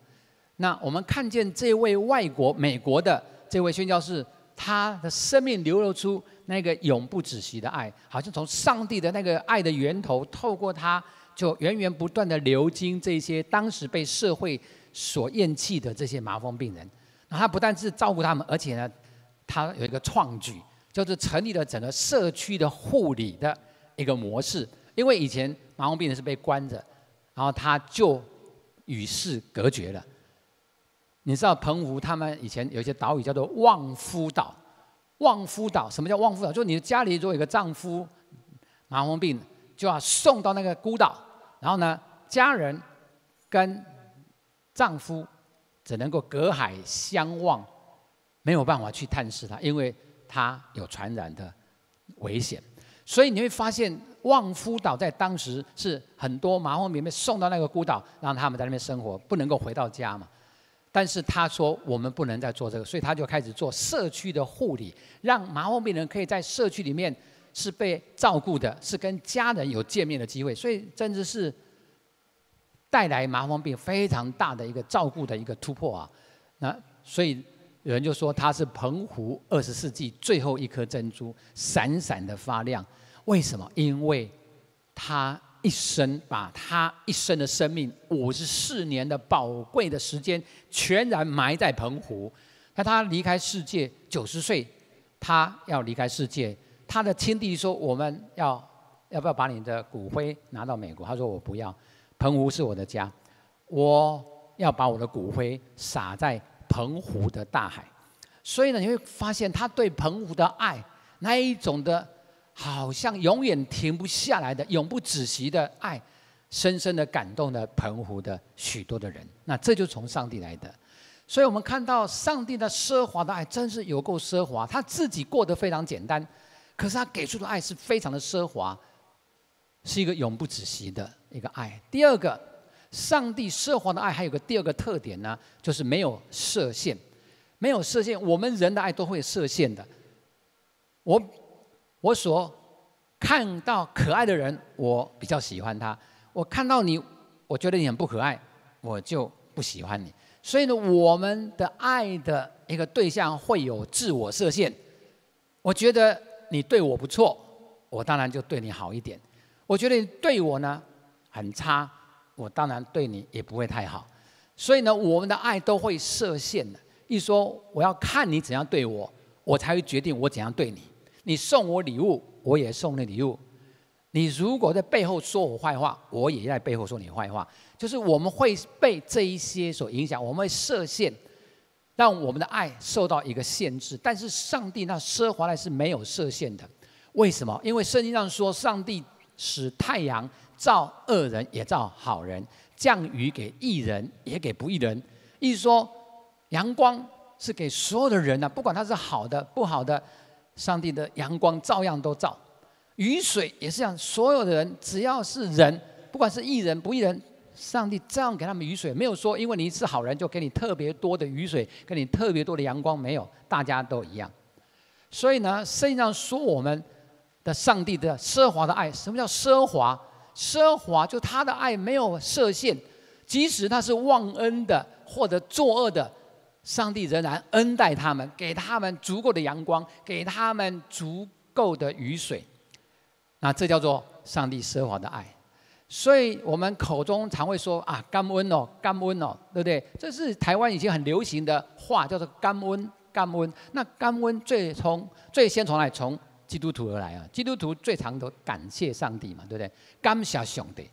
那我们看见这位外国美国的这位宣教士，他的生命流露出那个永不止息的爱，好像从上帝的那个爱的源头，透过他就源源不断的流经这些当时被社会所厌弃的这些麻风病人。他不但是照顾他们，而且呢，他有一个创举，就是成立了整个社区的护理的一个模式。因为以前麻风病人是被关着，然后他就与世隔绝了。你知道澎湖他们以前有一些岛屿叫做旺夫岛，旺夫岛什么叫旺夫岛？就是你家里如果有个丈夫麻风病，就要送到那个孤岛，然后呢，家人跟丈夫只能够隔海相望，没有办法去探视他，因为他有传染的危险。所以你会发现，旺夫岛在当时是很多麻风民被送到那个孤岛，让他们在那边生活，不能够回到家嘛。但是他说我们不能再做这个，所以他就开始做社区的护理，让麻风病人可以在社区里面是被照顾的，是跟家人有见面的机会，所以真的是带来麻风病非常大的一个照顾的一个突破啊。那所以有人就说它是澎湖二十世纪最后一颗珍珠，闪闪的发亮。为什么？因为他一生把他一生的生命五十四年的宝贵的时间全然埋在澎湖。那他离开世界九十岁，他要离开世界。他的亲弟说：“我们要要不要把你的骨灰拿到美国？”他说：“我不要，澎湖是我的家，我要把我的骨灰撒在澎湖的大海。”所以呢，你会发现他对澎湖的爱，那一种的好像永远停不下来的、永不止息的爱，深深的感动了澎湖的许多的人。那这就从上帝来的。所以我们看到上帝的奢华的爱，真是有够奢华。他自己过得非常简单。可是他给出的爱是非常的奢华，是一个永不止息的一个爱。第二个，上帝奢华的爱还有个第二个特点呢，就是没有设限，没有设限。我们人的爱都会设限的。我我所看到可爱的人，我比较喜欢他；我看到你，我觉得你很不可爱，我就不喜欢你。所以呢，我们的爱的一个对象会有自我设限。我觉得你对我不错，我当然就对你好一点。我觉得你对我呢很差，我当然对你也不会太好。所以呢，我们的爱都会设限的。一说我要看你怎样对我，我才会决定我怎样对你。你送我礼物，我也送你礼物；你如果在背后说我坏话，我也在背后说你坏话。就是我们会被这一些所影响，我们会设限。让我们的爱受到一个限制，但是上帝那奢华的爱是没有设限的。为什么？因为圣经上说，上帝使太阳照恶人也照好人，降雨给义人也给不义人。意思说，阳光是给所有的人啊，不管他是好的不好的，上帝的阳光照样都照。雨水也是这样，所有的人只要是人，不管是义人不义人。上帝这样给他们雨水，没有说因为你是好人就给你特别多的雨水，给你特别多的阳光，没有，大家都一样。所以呢，圣经上说我们的上帝的奢华的爱，什么叫奢华？奢华就他的爱没有设限，即使他是忘恩的或者作恶的，上帝仍然恩待他们，给他们足够的阳光，给他们足够的雨水。那这叫做上帝奢华的爱。所以我们口中常会说啊，感恩哦，感恩哦，对不对？这是台湾以前很流行的话，叫做感恩，感恩。那感恩最从最先从来从基督徒而来啊，基督徒最常都感谢上帝嘛，对不对？感谢上帝。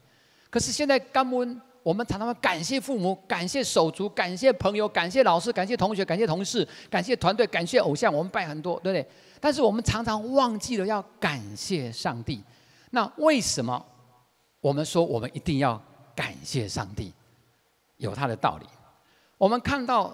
可是现在感恩，我们常常感谢父母，感谢手足，感谢朋友，感谢老师，感谢同学，感谢同事，感谢团队，感谢偶像，我们拜很多，对不对？但是我们常常忘记了要感谢上帝。那为什么？我们说，我们一定要感谢上帝，有他的道理。我们看到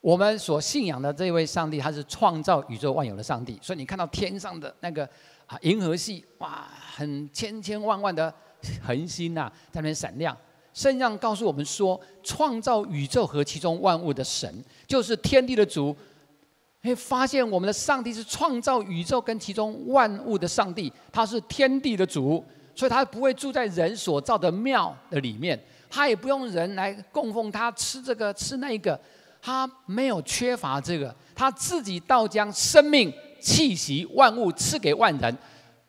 我们所信仰的这位上帝，他是创造宇宙万有的上帝，所以你看到天上的那个啊银河系，哇，很千千万万的恒星啊，在那边闪亮。圣经告诉我们说，创造宇宙和其中万物的神，就是天地的主。会发现我们的上帝是创造宇宙跟其中万物的上帝，他是天地的主。所以他不会住在人所造的庙的里面，他也不用人来供奉他，吃这个吃那个，他没有缺乏这个，他自己倒将生命气息万物赐给万人。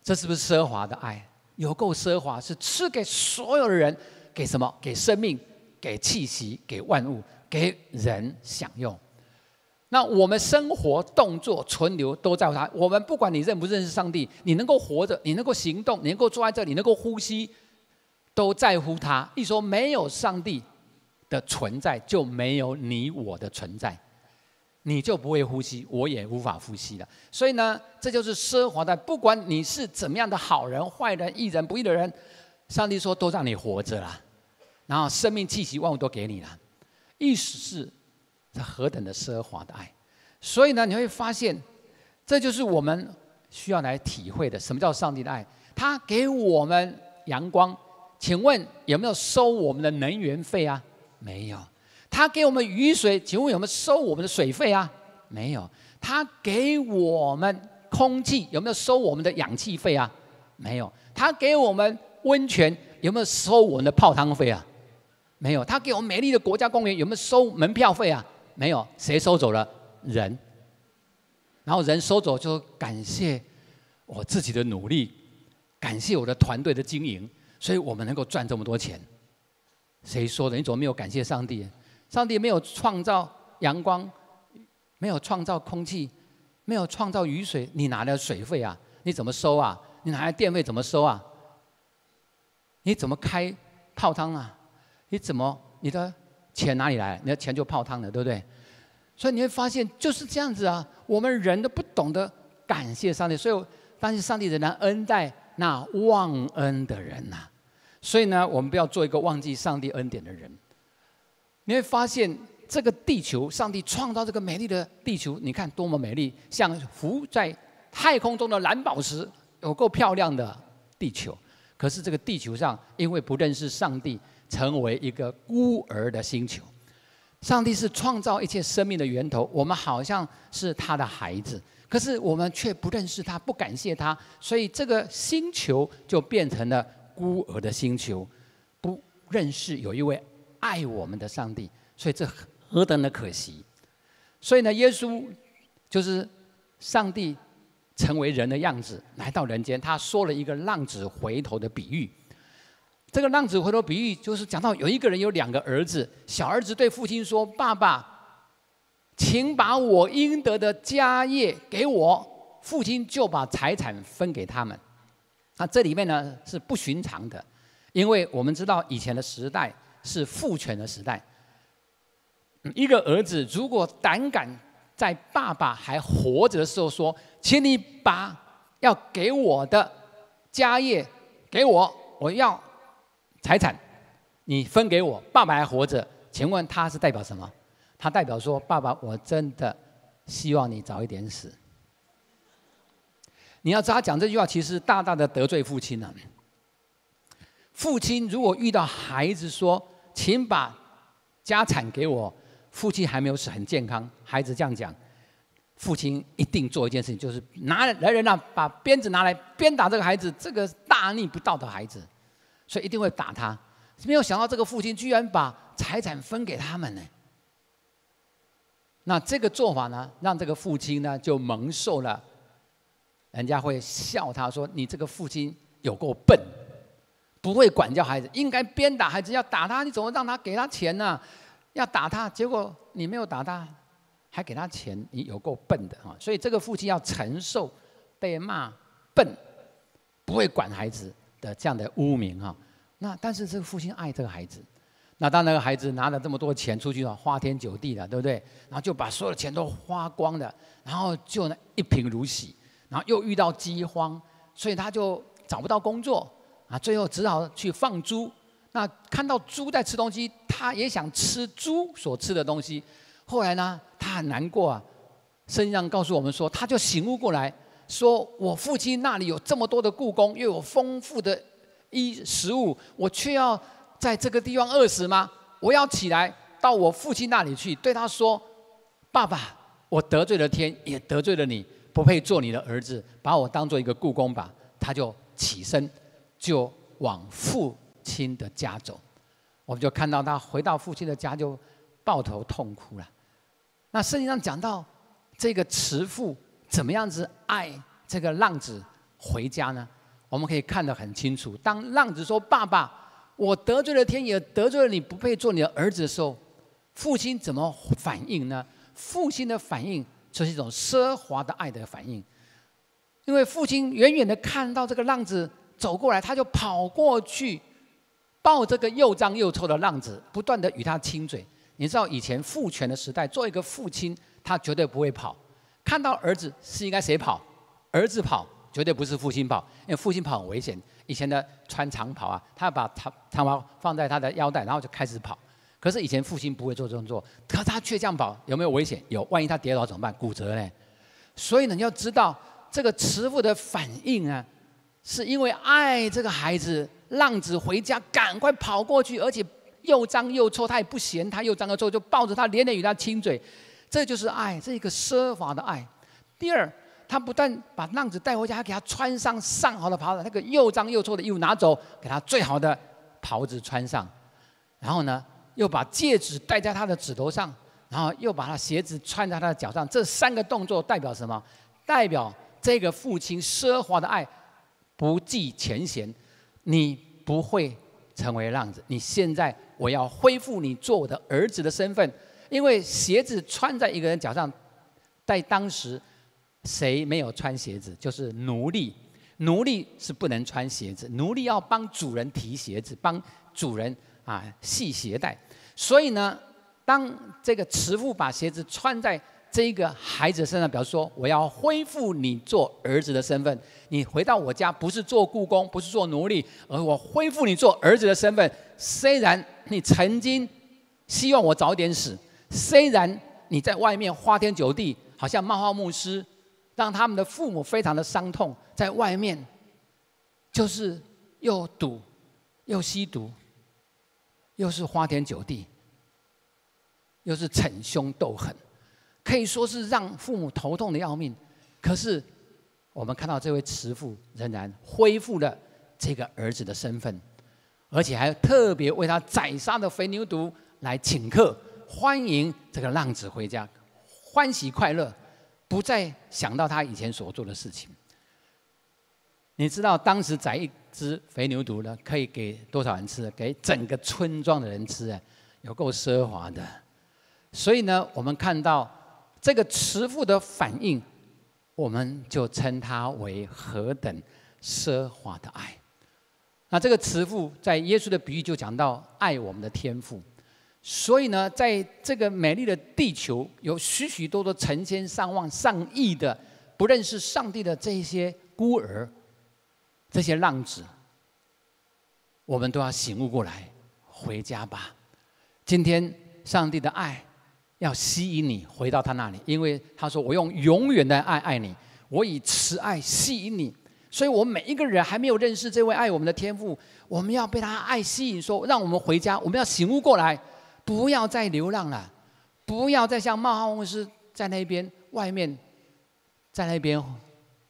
这是不是奢华的爱？有够奢华，是赐给所有的人，给什么？给生命，给气息，给万物，给人享用。那我们生活、动作、存留都在乎他。我们不管你认不认识上帝，你能够活着，你能够行动，你能够坐在这里，你能够呼吸，都在乎他。一说没有上帝的存在，就没有你我的存在，你就不会呼吸，我也无法呼吸了。所以呢，这就是奢华的。不管你是怎么样的好人、坏人、义人、不义的人，上帝说都让你活着了，然后生命气息万物都给你了，意思是。 这何等的奢华的爱！所以呢，你会发现，这就是我们需要来体会的。什么叫上帝的爱？他给我们阳光，请问有没有收我们的能源费啊？没有。他给我们雨水，请问有没有收我们的水费啊？没有。他给我们空气，有没有收我们的氧气费啊？没有。他给我们温泉，有没有收我们的泡汤费啊？没有。他给我们美丽的国家公园，有没有收门票费啊？ 没有，谁收走了人？然后人收走，就感谢我自己的努力，感谢我的团队的经营，所以我们能够赚这么多钱。谁说的？你怎么没有感谢上帝？上帝没有创造阳光，没有创造空气，没有创造雨水，你拿来的水费啊？你怎么收啊？你拿来电费怎么收啊？你怎么开泡汤啊？你怎么你的？ 钱哪里来？你的钱就泡汤了，对不对？所以你会发现就是这样子啊。我们人都不懂得感谢上帝，所以但是上帝仍然恩待那忘恩的人呐、啊。所以呢，我们不要做一个忘记上帝恩典的人。你会发现这个地球，上帝创造这个美丽的地球，你看多么美丽，像浮在太空中的蓝宝石，有够漂亮的地球。可是这个地球上，因为不认识上帝。 成为一个孤儿的星球，上帝是创造一切生命的源头，我们好像是他的孩子，可是我们却不认识他，不感谢他，所以这个星球就变成了孤儿的星球，不认识有一位爱我们的上帝，所以这何等的可惜！所以呢，耶稣就是上帝成为人的样子来到人间，他说了一个浪子回头的比喻。 这个浪子回头比喻就是讲到有一个人有两个儿子，小儿子对父亲说：“爸爸，请把我应得的家业给我。”父亲就把财产分给他们。那这里面呢是不寻常的，因为我们知道以前的时代是父权的时代。一个儿子如果胆敢在爸爸还活着的时候说：“请你把要给我的家业给我，我要。” 财产，你分给我。爸爸还活着，请问他是代表什么？他代表说：“爸爸，我真的希望你早一点死。”你要知道，他讲这句话其实大大的得罪父亲了。父亲如果遇到孩子说：“请把家产给我。”父亲还没有死，很健康，孩子这样讲，父亲一定做一件事情，就是拿来人啊，把鞭子拿来鞭打这个孩子，这个大逆不道的孩子。 所以一定会打他。没有想到这个父亲居然把财产分给他们呢。那这个做法呢，让这个父亲呢就蒙受了，人家会笑他说：“你这个父亲有够笨，不会管教孩子，应该鞭打孩子，要打他，你怎么让他给他钱呢？要打他，结果你没有打他，还给他钱，你有够笨的啊！”所以这个父亲要承受被骂笨、不会管孩子。 的这样的污名哈、啊，那但是这个父亲爱这个孩子，那当那个孩子拿了这么多钱出去了，花天酒地了，对不对？然后就把所有的钱都花光了，然后就呢一贫如洗，然后又遇到饥荒，所以他就找不到工作啊，最后只好去放猪。那看到猪在吃东西，他也想吃猪所吃的东西。后来呢，他很难过啊。圣经上告诉我们说，他就醒悟过来。 说我父亲那里有这么多的雇工，又有丰富的衣食物，我却要在这个地方饿死吗？我要起来到我父亲那里去，对他说：“爸爸，我得罪了天，也得罪了你，不配做你的儿子，把我当做一个雇工吧。”他就起身，就往父亲的家走。我们就看到他回到父亲的家，就抱头痛哭了。那圣经上讲到这个慈父。 怎么样子爱这个浪子回家呢？我们可以看得很清楚。当浪子说：“爸爸，我得罪了天，也得罪了你，不配做你的儿子”的时候，父亲怎么反应呢？父亲的反应这是一种奢华的爱的反应，因为父亲远远的看到这个浪子走过来，他就跑过去抱这个又脏又臭的浪子，不断的与他亲嘴。你知道以前父权的时代，做一个父亲他绝对不会跑，看到儿子是应该谁跑？儿子跑，绝对不是父亲跑，因为父亲跑很危险。以前的穿长袍啊，他把长长袍放在他的腰带，然后就开始跑。可是以前父亲不会做这种做，可他却这样跑，有没有危险？有，万一他跌倒怎么办？骨折呢？所以呢，你要知道这个慈父的反应啊，是因为爱这个孩子，浪子回家赶快跑过去，而且又脏又臭，他也不嫌他又脏又臭，就抱着他，连连与他亲嘴。这就是爱，这一个奢华的爱。第二，他不但把浪子带回家，还给他穿上上好的袍子，那个又脏又臭的衣服拿走，给他最好的袍子穿上，然后呢，又把戒指戴在他的指头上，然后又把他鞋子穿在他的脚上。这三个动作代表什么？代表这个父亲奢华的爱，不计前嫌。你不会成为浪子，你现在我要恢复你做我的儿子的身份，因为鞋子穿在一个人脚上，在当时。谁没有穿鞋子？就是奴隶，奴隶是不能穿鞋子，奴隶要帮主人提鞋子，帮主人啊系鞋带。所以呢，当这个慈父把鞋子穿在这个孩子身上，表示说我要恢复你做儿子的身份，你回到我家不是做雇工，不是做奴隶，而我恢复你做儿子的身份。虽然你曾经希望我早点死，虽然你在外面花天酒地，好像漫画牧师。让他们的父母非常的伤痛，在外面就是又赌又吸毒，又是花天酒地，又是逞凶斗狠，可以说是让父母头痛的要命。可是我们看到这位慈父仍然恢复了这个儿子的身份，而且还特别为他宰杀的肥牛犊来请客，欢迎这个浪子回家，欢喜快乐。不再想到他以前所做的事情。你知道当时宰一只肥牛犊呢，可以给多少人吃？给整个村庄的人吃啊，有够奢华的。所以呢，我们看到这个慈父的反应，我们就称他为何等奢华的爱。那这个慈父在耶稣的比喻就讲到爱我们的天父。所以呢，在这个美丽的地球，有许许多多成千上万、上亿的不认识上帝的这些孤儿、这些浪子，我们都要醒悟过来，回家吧。今天，上帝的爱要吸引你回到他那里，因为他说：“我用永远的爱爱你，我以慈爱吸引你。”所以，我们每一个人还没有认识这位爱我们的天父，我们要被他爱吸引，说：“让我们回家，我们要醒悟过来。”不要再流浪了，不要再像冒号公司在那边外面，在那边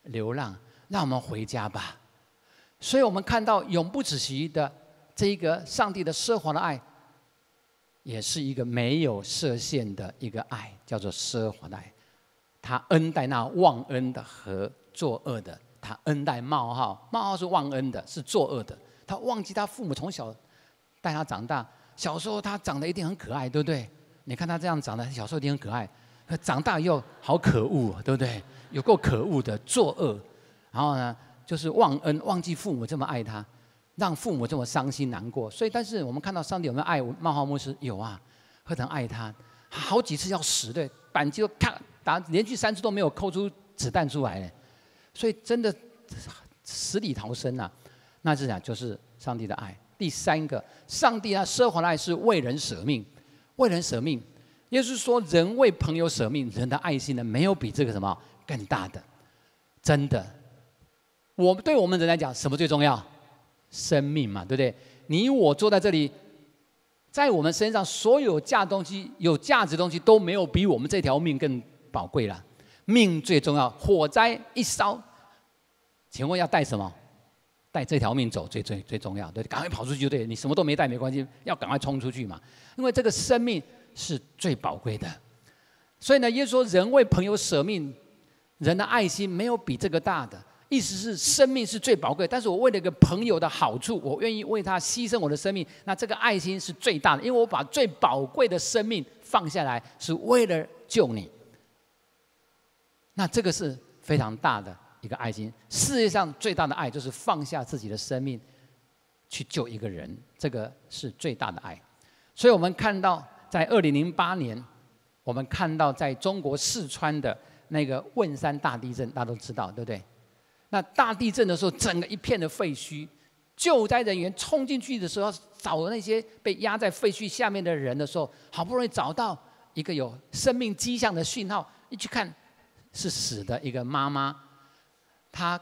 流浪，让我们回家吧。所以我们看到永不止息的这个上帝的奢华的爱，也是一个没有设限的一个爱，叫做奢华的爱。他恩待那忘恩的和作恶的，他恩待冒号，冒号是忘恩的，是作恶的。他忘记他父母从小带他长大。小时候他长得一定很可爱，对不对？你看他这样长得，小时候一定很可爱。可长大以后好可恶，对不对？有够可恶的，作恶。然后呢，就是忘恩，忘记父母这么爱他，让父母这么伤心难过。所以，但是我们看到上帝有没有爱冒号牧师？有啊，何等爱他！好几次要死，对，扳机都咔打，连续三次都没有扣出子弹出来。所以真的死里逃生啊！那是讲就是上帝的爱。第三个，上帝啊，奢华的爱是为人舍命，为人舍命。耶稣说：“人为朋友舍命，人的爱心呢，没有比这个什么更大的。”真的，我对我们人来讲，什么最重要？生命嘛，对不对？你我坐在这里，在我们身上所有价东西、有价值的东西都没有比我们这条命更宝贵了。命最重要，火灾一烧，请问要带什么？带这条命走最最最重要，对，赶快跑出去就对，你什么都没带没关系，要赶快冲出去嘛，因为这个生命是最宝贵的。所以呢，耶稣说：“人为朋友舍命，人的爱心没有比这个大的。”意思是生命是最宝贵，但是我为了一个朋友的好处，我愿意为他牺牲我的生命，那这个爱心是最大的，因为我把最宝贵的生命放下来，是为了救你。那这个是非常大的一个爱心。世界上最大的爱就是放下自己的生命去救一个人，这个是最大的爱。所以我们看到，在二零零八年，我们看到在中国四川的那个汶川大地震，大家都知道，对不对？那大地震的时候，整个一片的废墟。 救灾人员冲进去的时候，找那些被压在废墟下面的人的时候，好不容易找到一个有生命迹象的讯号，一去看是死的一个妈妈，她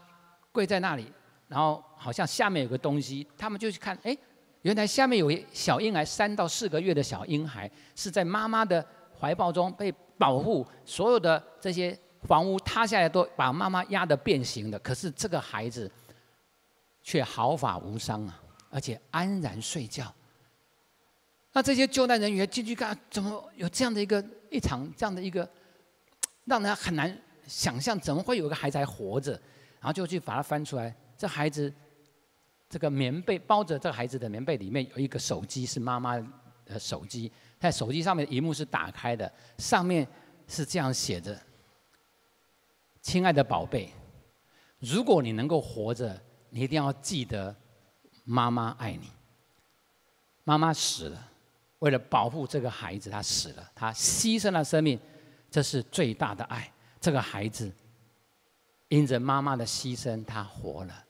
跪在那里，然后好像下面有个东西，他们就去看，哎，原来下面有小婴孩，三到四个月的小婴孩是在妈妈的怀抱中被保护，所有的这些房屋塌下来都把妈妈压得变形的，可是这个孩子 却毫发无伤啊，而且安然睡觉。那这些救难人员进去看，怎么有这样的一个一场这样的一个，让人很难想象，怎么会有个孩子还活着？然后就去把它翻出来，这孩子这个棉被包着这个孩子的棉被里面有一个手机，是妈妈的手机，在手机上面的屏幕是打开的，上面是这样写着：“亲爱的宝贝，如果你能够活着， 你一定要记得，妈妈爱你。妈妈死了，为了保护这个孩子，她死了，她牺牲了生命，这是最大的爱。这个孩子因着妈妈的牺牲，他活了。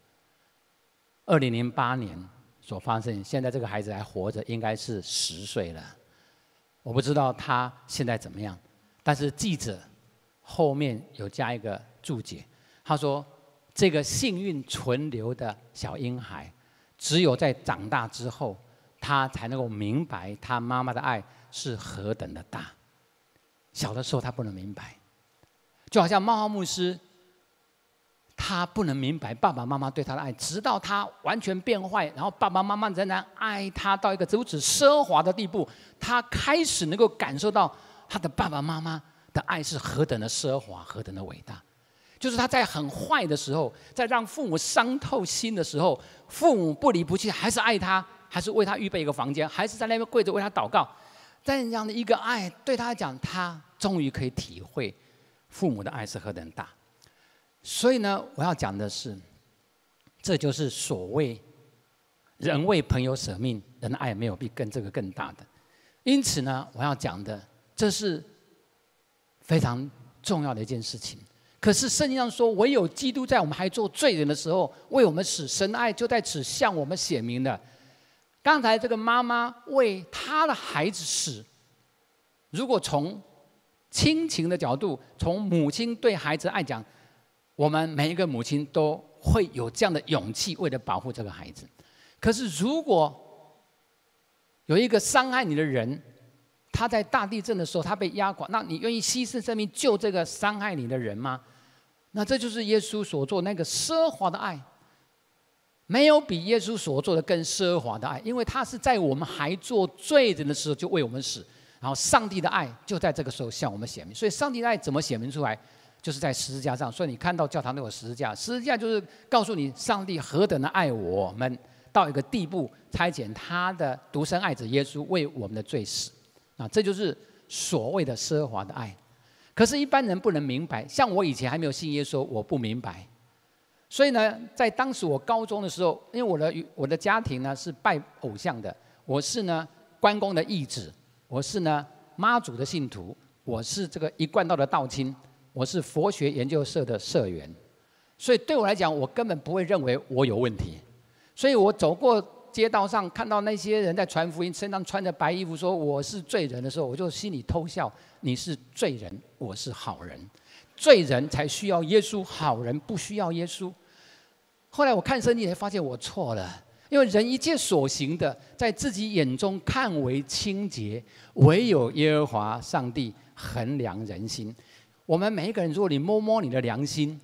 二零零八年所发生，现在这个孩子还活着，应该是十岁了。我不知道他现在怎么样，但是记者后面有加一个注解，他说， 这个幸运存留的小婴孩，只有在长大之后，他才能够明白他妈妈的爱是何等的大。小的时候他不能明白，就好像茂浩牧师，他不能明白爸爸妈妈对他的爱，直到他完全变坏，然后爸爸妈妈仍然爱他到一个如此奢华的地步，他开始能够感受到他的爸爸妈妈的爱是何等的奢华，何等的伟大。 就是他在很坏的时候，在让父母伤透心的时候，父母不离不弃，还是爱他，还是为他预备一个房间，还是在那边跪着为他祷告。这样的一个爱，对他来讲，他终于可以体会父母的爱是何等大。所以呢，我要讲的是，这就是所谓“人为朋友舍命”，人的爱没有比跟这个更大的。因此呢，我要讲的，这是非常重要的一件事情。 可是圣经上说，唯有基督在我们还做罪人的时候为我们死，神的爱就在此向我们显明了。刚才这个妈妈为她的孩子死，如果从亲情的角度，从母亲对孩子的爱讲，我们每一个母亲都会有这样的勇气，为了保护这个孩子。可是如果有一个伤害你的人， 他在大地震的时候，他被压垮。那你愿意牺牲生命救这个伤害你的人吗？那这就是耶稣所做那个奢华的爱，没有比耶稣所做的更奢华的爱，因为他是在我们还做罪人的时候就为我们死，然后上帝的爱就在这个时候向我们显明。所以，上帝的爱怎么显明出来？就是在十字架上。所以你看到教堂都有十字架，十字架就是告诉你上帝何等的爱我们，到一个地步，差遣他的独生爱子耶稣为我们的罪死。 啊，这就是所谓的奢华的爱，可是，一般人不能明白。像我以前还没有信耶稣，我不明白。所以呢，在当时我高中的时候，因为我的我的家庭呢是拜偶像的，我是呢关公的义子，我是呢妈祖的信徒，我是这个一贯道的道亲，我是佛学研究社的社员，所以对我来讲，我根本不会认为我有问题。所以我走过 街道上看到那些人在传福音，身上穿着白衣服，说我是罪人的时候，我就心里偷笑：你是罪人，我是好人。罪人才需要耶稣，好人不需要耶稣。后来我看圣经才发现我错了，因为人一切所行的，在自己眼中看为清洁，唯有耶和华上帝衡量人心。我们每一个人，如果你摸摸你的良心，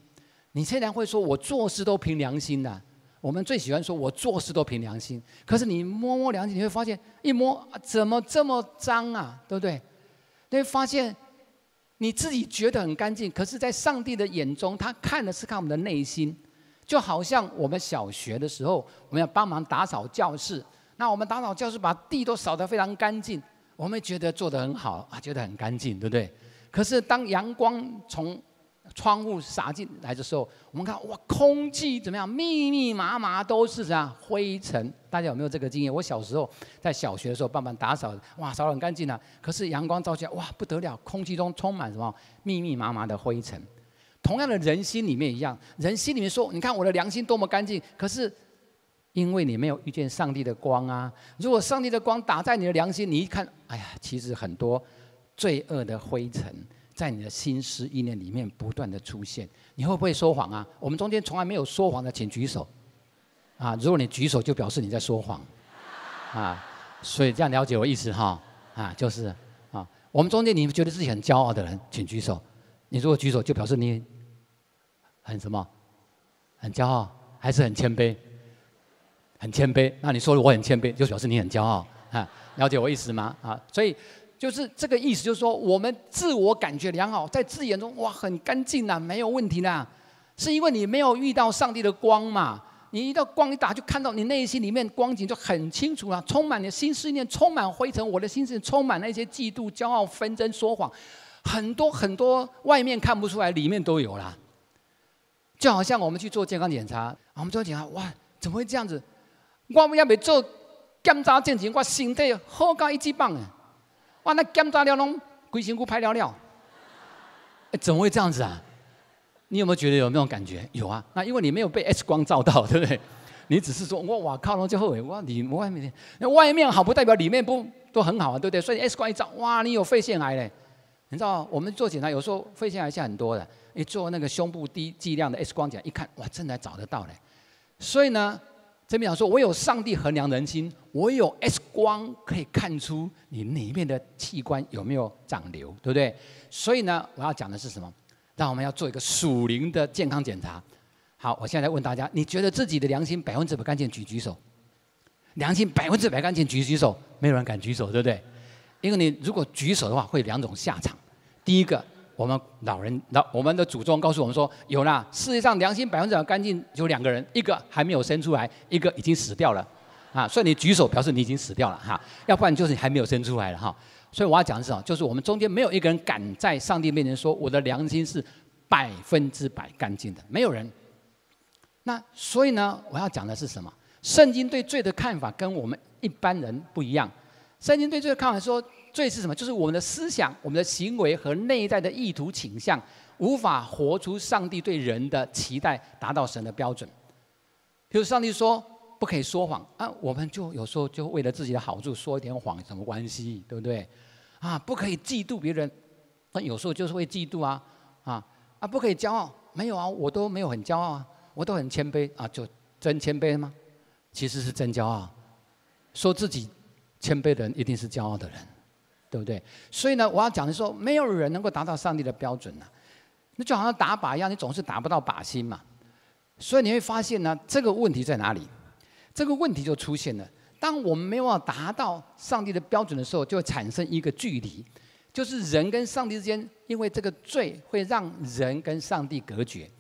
你虽然会说我做事都凭良心的、啊。 我们最喜欢说“我做事都凭良心”，可是你摸摸良心，你会发现一摸怎么这么脏啊，对不对？你会发现你自己觉得很干净，可是，在上帝的眼中，他看的是看我们的内心。就好像我们小学的时候，我们要帮忙打扫教室，那我们打扫教室，把地都扫得非常干净，我们觉得做得很好啊，觉得很干净，对不对？可是当阳光从窗户洒进来的时候，我们看哇，空气怎么样？密密麻麻都是啥灰尘？大家有没有这个经验？我小时候在小学的时候，帮忙打扫，哇，扫得很干净啊。可是阳光照进来，哇，不得了，空气中充满什么密密麻麻的灰尘。同样的人心里面一样，人心里面说，你看我的良心多么干净，可是。 因为你没有遇见上帝的光啊！如果上帝的光打在你的良心，你一看，哎呀，其实很多罪恶的灰尘在你的心思意念里面不断的出现。你会不会说谎啊？我们中间从来没有说谎的，请举手。啊，如果你举手，就表示你在说谎。啊，所以这样了解我意思哈？啊，就是啊，我们中间你觉得自己很骄傲的人，请举手。你如果举手，就表示你很什么？很骄傲，还是很谦卑？ 很谦卑，那你说我很谦卑，就表示你很骄傲啊！了解我意思吗？啊，所以就是这个意思，就是说我们自我感觉良好，在自己眼中哇很干净啦，没有问题啦，是因为你没有遇到上帝的光嘛？你遇到光一打就看到你内心里面光景就很清楚啦，充满你的心思念，充满灰尘，我的心思充满那些嫉妒、骄傲、纷争、说谎，很多很多外面看不出来，里面都有啦。就好像我们去做健康检查，我们做检查哇，怎么会这样子？ 我也未做检查之前，我身体好到一级棒诶！我那检查了拢，规身躯歹了了。怎么会这样子啊？你有没有觉得有那种感觉？有啊，那因为你没有被 X 光照到，对不对？你只是说，我哇靠，拢就后悔，我里外面，那外面好不代表里面不都很好啊，对不对？所以 X 光一照，哇，你有肺腺癌嘞！你知道我们做检查，有时候肺腺癌现在很多的，一做那个胸部低剂量的 X 光检查，一看，哇，真的还找得到嘞。所以呢。 这边讲说，我有上帝衡量人心，我有 X 光可以看出你里面的器官有没有长瘤，对不对？所以呢，我要讲的是什么？让我们要做一个属灵的健康检查。好，我现在来问大家，你觉得自己的良心百分之百干净，举举手。良心百分之百干净，举举手。没有人敢举手，对不对？因为你如果举手的话，会有两种下场。第一个，我们老人老我们的祖宗告诉我们说，有啦，世界上良心百分之百干净有两个人，一个还没有生出来，一个已经死掉了，啊，所以你举手表示你已经死掉了哈、啊，要不然就是你还没有生出来了哈、啊。所以我要讲的是啊，就是我们中间没有一个人敢在上帝面前说我的良心是百分之百干净的，没有人。那所以呢，我要讲的是什么？圣经对罪的看法跟我们一般人不一样。圣经对罪的看法说。 罪是什么？就是我们的思想、我们的行为和内在的意图倾向，无法活出上帝对人的期待，达到神的标准。比如上帝说不可以说谎啊，我们就有时候就为了自己的好处说一点谎，什么关系？对不对？啊，不可以嫉妒别人，那有时候就是会嫉妒啊啊啊！不可以骄傲，没有啊，我都没有很骄傲啊，我都很谦卑啊，就真谦卑吗？其实是真骄傲。说自己谦卑的人，一定是骄傲的人。 对不对？所以呢，我要讲的是说，没有人能够达到上帝的标准啊。那就好像打靶一样，你总是打不到靶心嘛。所以你会发现呢，这个问题在哪里？这个问题就出现了。当我们没有达到上帝的标准的时候，就会产生一个距离，就是人跟上帝之间，因为这个罪会让人跟上帝隔绝。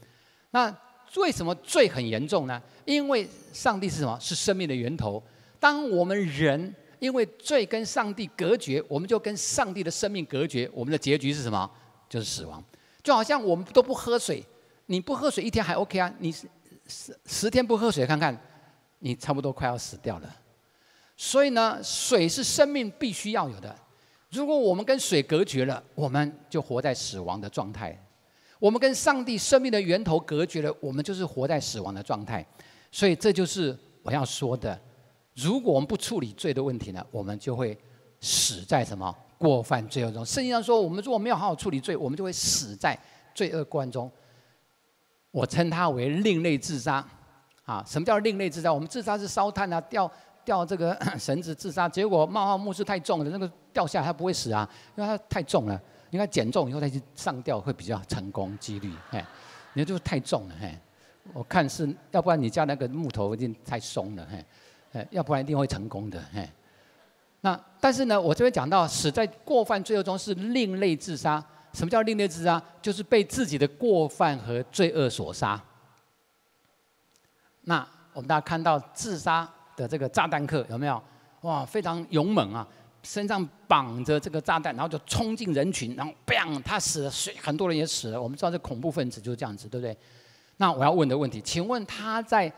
那为什么罪很严重呢？因为上帝是什么？是生命的源头。当我们人 因为罪跟上帝隔绝，我们就跟上帝的生命隔绝。我们的结局是什么？就是死亡。就好像我们都不喝水，你不喝水一天还 OK 啊，你十十天不喝水看看，你差不多快要死掉了。所以呢，水是生命必须要有的。如果我们跟水隔绝了，我们就活在死亡的状态；我们跟上帝生命的源头隔绝了，我们就是活在死亡的状态。所以这就是我要说的。 如果我们不处理罪的问题呢，我们就会死在什么过犯罪恶中。圣经上说，我们如果没有好好处理罪，我们就会死在罪恶过犯中。我称它为另类自杀。啊，什么叫另类自杀？我们自杀是烧炭啊，吊吊这个绳子自杀，结果冒号牧师太重了，那个掉下来他不会死啊，因为他太重了。应该减重以后再去上吊会比较成功几率。哎，你就是太重了。哎，我看是要不然你家那个木头已经太松了。哎。 要不然一定会成功的。哎，那但是呢，我这边讲到死在过犯罪恶中是另类自杀。什么叫另类自杀？就是被自己的过犯和罪恶所杀。那我们大家看到自杀的这个炸弹客有没有？哇，非常勇猛啊！身上绑着这个炸弹，然后就冲进人群，然后 bang， 他死了，很多人也死了。我们知道这恐怖分子就是这样子，对不对？那我要问的问题，请问他在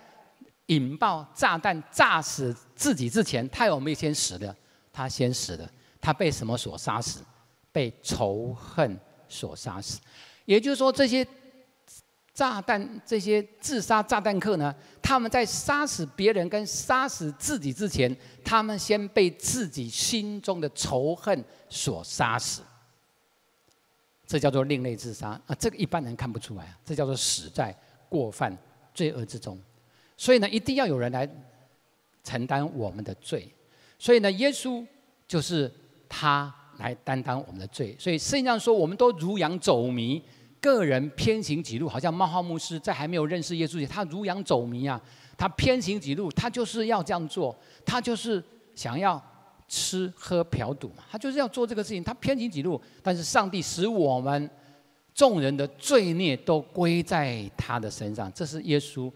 引爆炸弹炸死自己之前，他有没有先死的？他先死的，他被什么所杀死？被仇恨所杀死。也就是说，这些炸弹、这些自杀炸弹客呢，他们在杀死别人跟杀死自己之前，他们先被自己心中的仇恨所杀死。这叫做另类自杀啊！这个一般人看不出来啊，这叫做死在过犯、罪恶之中。所以呢，一定要有人来承担我们的罪。所以呢，耶稣就是他来担当我们的罪。所以圣经上说，我们都如羊走迷，个人偏行己路。好像曼哈牧师在还没有认识耶稣前，他如羊走迷啊，他偏行己路，他就是要这样做，他就是想要吃喝嫖赌嘛，他就是要做这个事情，他偏行己路。但是上帝使我们众人的罪孽都归在他的身上，这是耶稣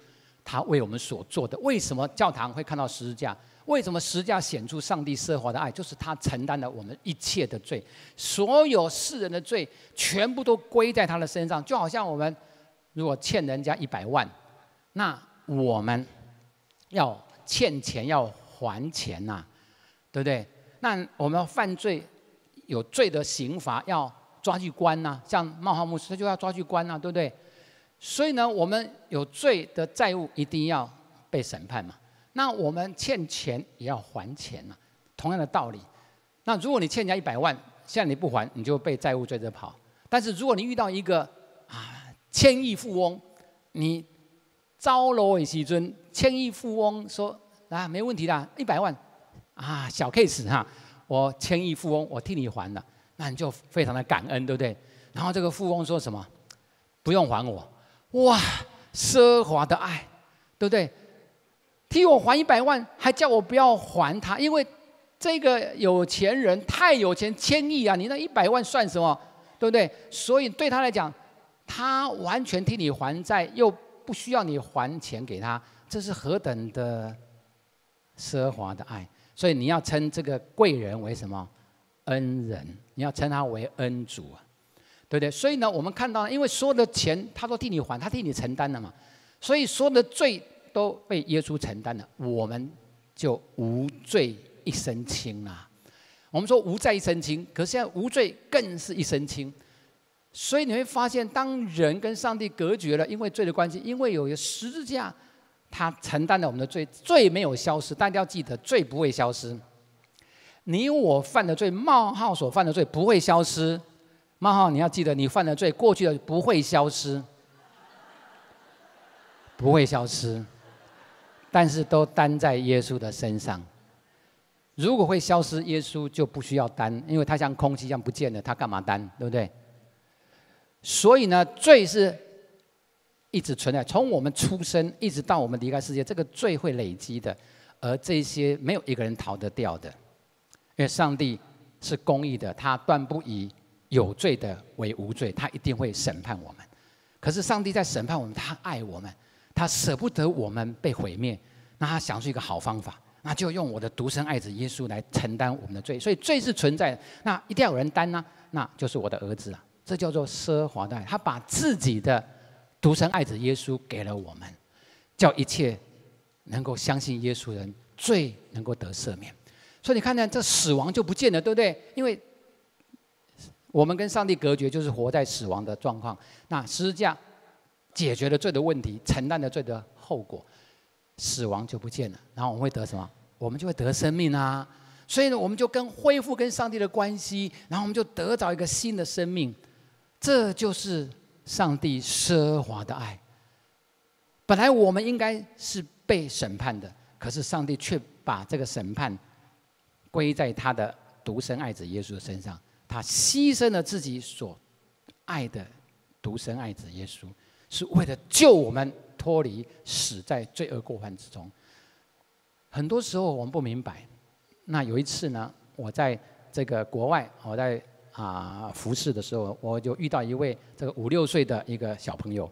他为我们所做的。为什么教堂会看到十字架？为什么十字架显出上帝奢华的爱？就是他承担了我们一切的罪，所有世人的罪全部都归在他的身上。就好像我们如果欠人家一百万，那我们要欠钱要还钱呐、啊。对不对？那我们犯罪有罪的刑罚，要抓去关呐、啊。像茂浩牧师他就要抓去关呐、啊，对不对？所以呢，我们有罪的债务一定要被审判嘛。那我们欠钱也要还钱嘛、啊，同样的道理。那如果你欠人家一百万，现在你不还，你就被债务追着跑。但是如果你遇到一个啊千亿富翁，你招楼为其尊，千亿富翁说啊没问题啦，一百万。啊，小 case 哈，我千亿富翁，我替你还了，那你就非常的感恩，对不对？然后这个富翁说什么？不用还我，哇，奢华的爱，对不对？替我还一百万，还叫我不要还他，因为这个有钱人太有钱，千亿啊，你那一百万算什么，对不对？所以对他来讲，他完全替你还债，又不需要你还钱给他，这是何等的奢华的爱！所以你要称这个贵人为什么？恩人，你要称他为恩主啊，对不对？所以呢，我们看到，因为所有的钱他都替你还，他替你承担了嘛，所以所有的罪都被耶稣承担了，我们就无罪一身轻啦。我们说无债一身轻，可是现在无罪更是一身轻。所以你会发现，当人跟上帝隔绝了，因为罪的关系，因为有十字架。他承担了我们的罪，罪没有消失，大家要记得，罪不会消失。你我犯的罪，冒号所犯的罪不会消失，冒号你要记得，你犯的罪过去的不会消失，不会消失，但是都担在耶稣的身上。如果会消失，耶稣就不需要担，因为他像空气一样不见了，他干嘛担，对不对？所以呢，罪是一直存在，从我们出生一直到我们离开世界，这个罪会累积的，而这些没有一个人逃得掉的，因为上帝是公义的，他断不以有罪的为无罪，他一定会审判我们。可是上帝在审判我们，他爱我们，他舍不得我们被毁灭，那他想出一个好方法，那就用我的独生爱子耶稣来承担我们的罪。所以罪是存在的，那一定要有人担啊，那就是我的儿子啊，这叫做奢华的爱，他把自己的独生爱子耶稣给了我们，叫一切能够相信耶稣人罪能够得赦免。所以你看呢，这死亡就不见了，对不对？因为我们跟上帝隔绝，就是活在死亡的状况。那十字架解决了罪的问题，承担了罪的后果，死亡就不见了。然后我们会得什么？我们就会得生命啊！所以呢，我们就跟恢复跟上帝的关系，然后我们就得到一个新的生命。这就是上帝奢华的爱。本来我们应该是被审判的，可是上帝却把这个审判归在他的独生爱子耶稣的身上，他牺牲了自己所爱的独生爱子耶稣，是为了救我们脱离死在罪恶过犯之中。很多时候我们不明白。那有一次呢，我在这个国外，我在啊，服侍的时候，我就遇到一位这个五六岁的一个小朋友，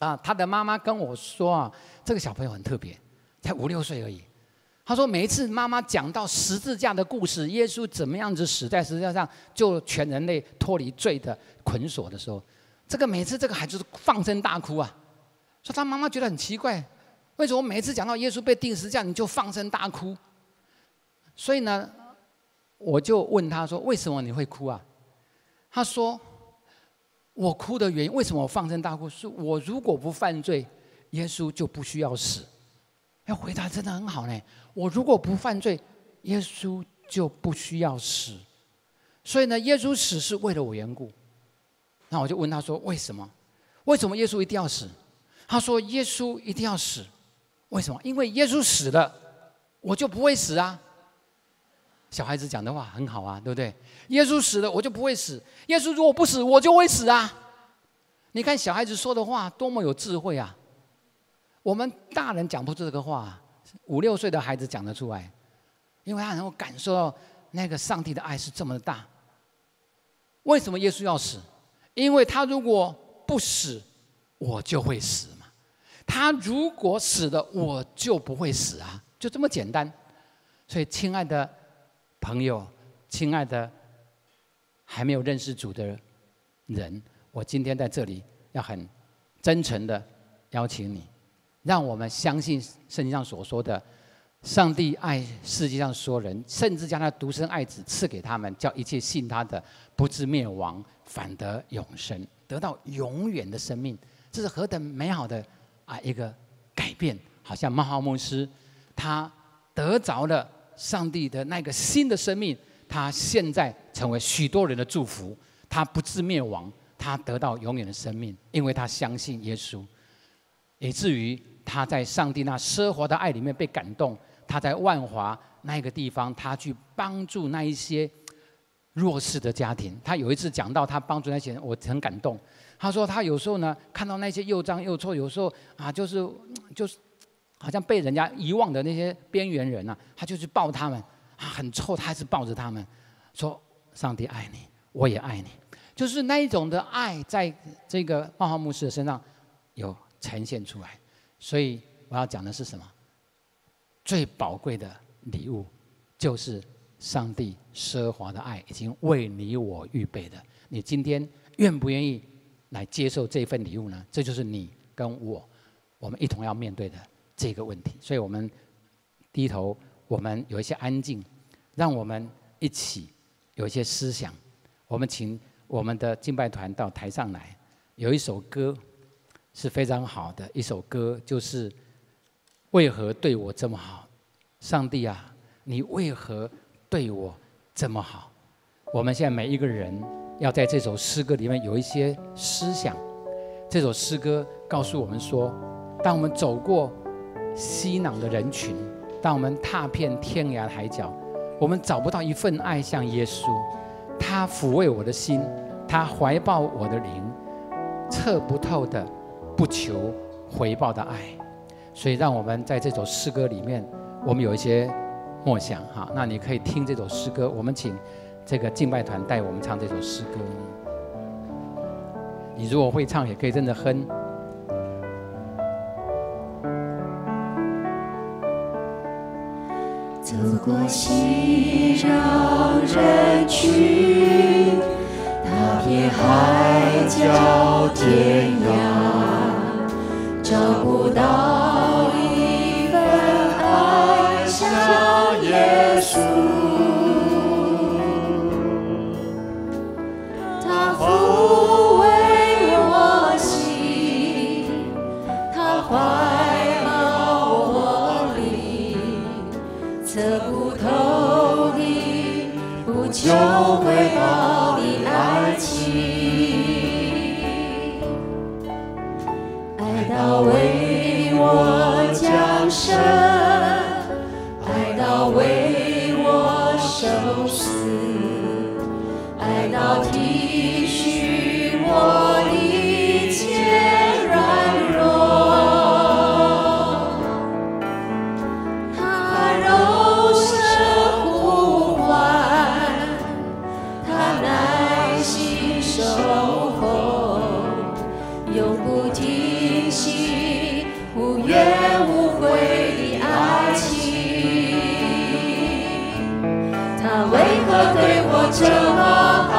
啊，他的妈妈跟我说啊，这个小朋友很特别，才五六岁而已，他说每一次妈妈讲到十字架的故事，耶稣怎么样子死在十字架上，就全人类脱离罪的捆锁的时候，这个每次这个孩子放声大哭啊，说他妈妈觉得很奇怪，为什么每一次讲到耶稣被钉十字架你就放声大哭？所以呢，我就问他说为什么你会哭啊？他说我哭的原因，为什么我放声大哭？是我如果不犯罪，耶稣就不需要死。要回答真的很好呢。我如果不犯罪，耶稣就不需要死。所以呢，耶稣死是为了我缘故。那我就问他说：“为什么？为什么耶稣一定要死？”他说：“耶稣一定要死，为什么？因为耶稣死了，我就不会死啊。”小孩子讲的话很好啊，对不对？耶稣死了，我就不会死。耶稣如果不死，我就会死啊。你看小孩子说的话多么有智慧啊！我们大人讲不出这个话，五六岁的孩子讲得出来，因为他能够感受到那个上帝的爱是这么大。为什么耶稣要死？因为他如果不死，我就会死嘛。他如果死了，我就不会死啊，就这么简单。所以，亲爱的朋友，亲爱的还没有认识主的人，我今天在这里要很真诚的邀请你，让我们相信圣经上所说的，上帝爱世界上所有人，甚至将他独生爱子赐给他们，叫一切信他的不至灭亡，反得永生，得到永远的生命。这是何等美好的啊一个改变！好像马哈牧师，他得着了上帝的那个新的生命，他现在成为许多人的祝福。他不至灭亡，他得到永远的生命，因为他相信耶稣，以至于他在上帝那奢华的爱里面被感动。他在万华那个地方，他去帮助那一些弱势的家庭。他有一次讲到他帮助那些人，我很感动。他说他有时候呢看到那些又脏又臭，有时候啊就是就是。好像被人家遗忘的那些边缘人啊，他就去抱他们，啊，很臭，他还是抱着他们，说：“上帝爱你，我也爱你。”就是那一种的爱，在这个茂浩牧师的身上有呈现出来。所以我要讲的是什么？最宝贵的礼物，就是上帝奢华的爱已经为你我预备的。你今天愿不愿意来接受这份礼物呢？这就是你跟我，我们一同要面对的这个问题。所以我们低头，我们有一些安静，让我们一起有一些思想。我们请我们的敬拜团到台上来，有一首歌是非常好的一首歌，就是为何对我这么好，上帝啊，你为何对我这么好？我们现在每一个人要在这首诗歌里面有一些思想。这首诗歌告诉我们说，当我们走过熙攘的人群，当我们踏遍天涯海角，我们找不到一份爱像耶稣。他抚慰我的心，他怀抱我的灵，测不透的、不求回报的爱。所以让我们在这首诗歌里面，我们有一些默想哈。那你可以听这首诗歌，我们请这个敬拜团带我们唱这首诗歌。你如果会唱，也可以真的哼。走过熙攘人群，踏遍海角天涯，找不到一份爱像耶稣。他抚慰我心，他怀。测不透的、不求回报的爱情，爱到为我降生，爱到为我受死，爱到体恤我的一切软弱。无怨无悔的爱情。何对我这么好？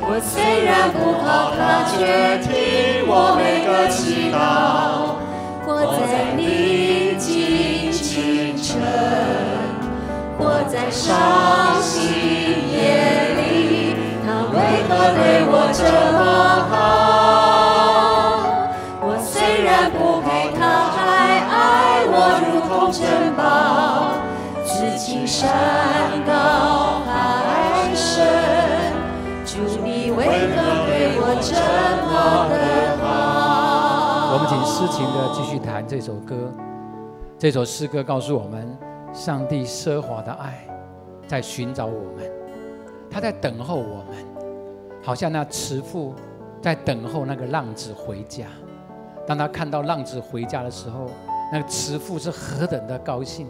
我虽然不好，他却听我每个祈祷。活在宁静清晨，活在伤心夜里，他为何对我这么好？我虽然不配，他还爱我如同珍宝。 青山高海深，主你为何对我这么的好？我们请诗情的继续弹这首歌。这首诗歌告诉我们，上帝奢华的爱在寻找我们，他在等候我们，好像那慈父在等候那个浪子回家。当他看到浪子回家的时候，那个慈父是何等的高兴！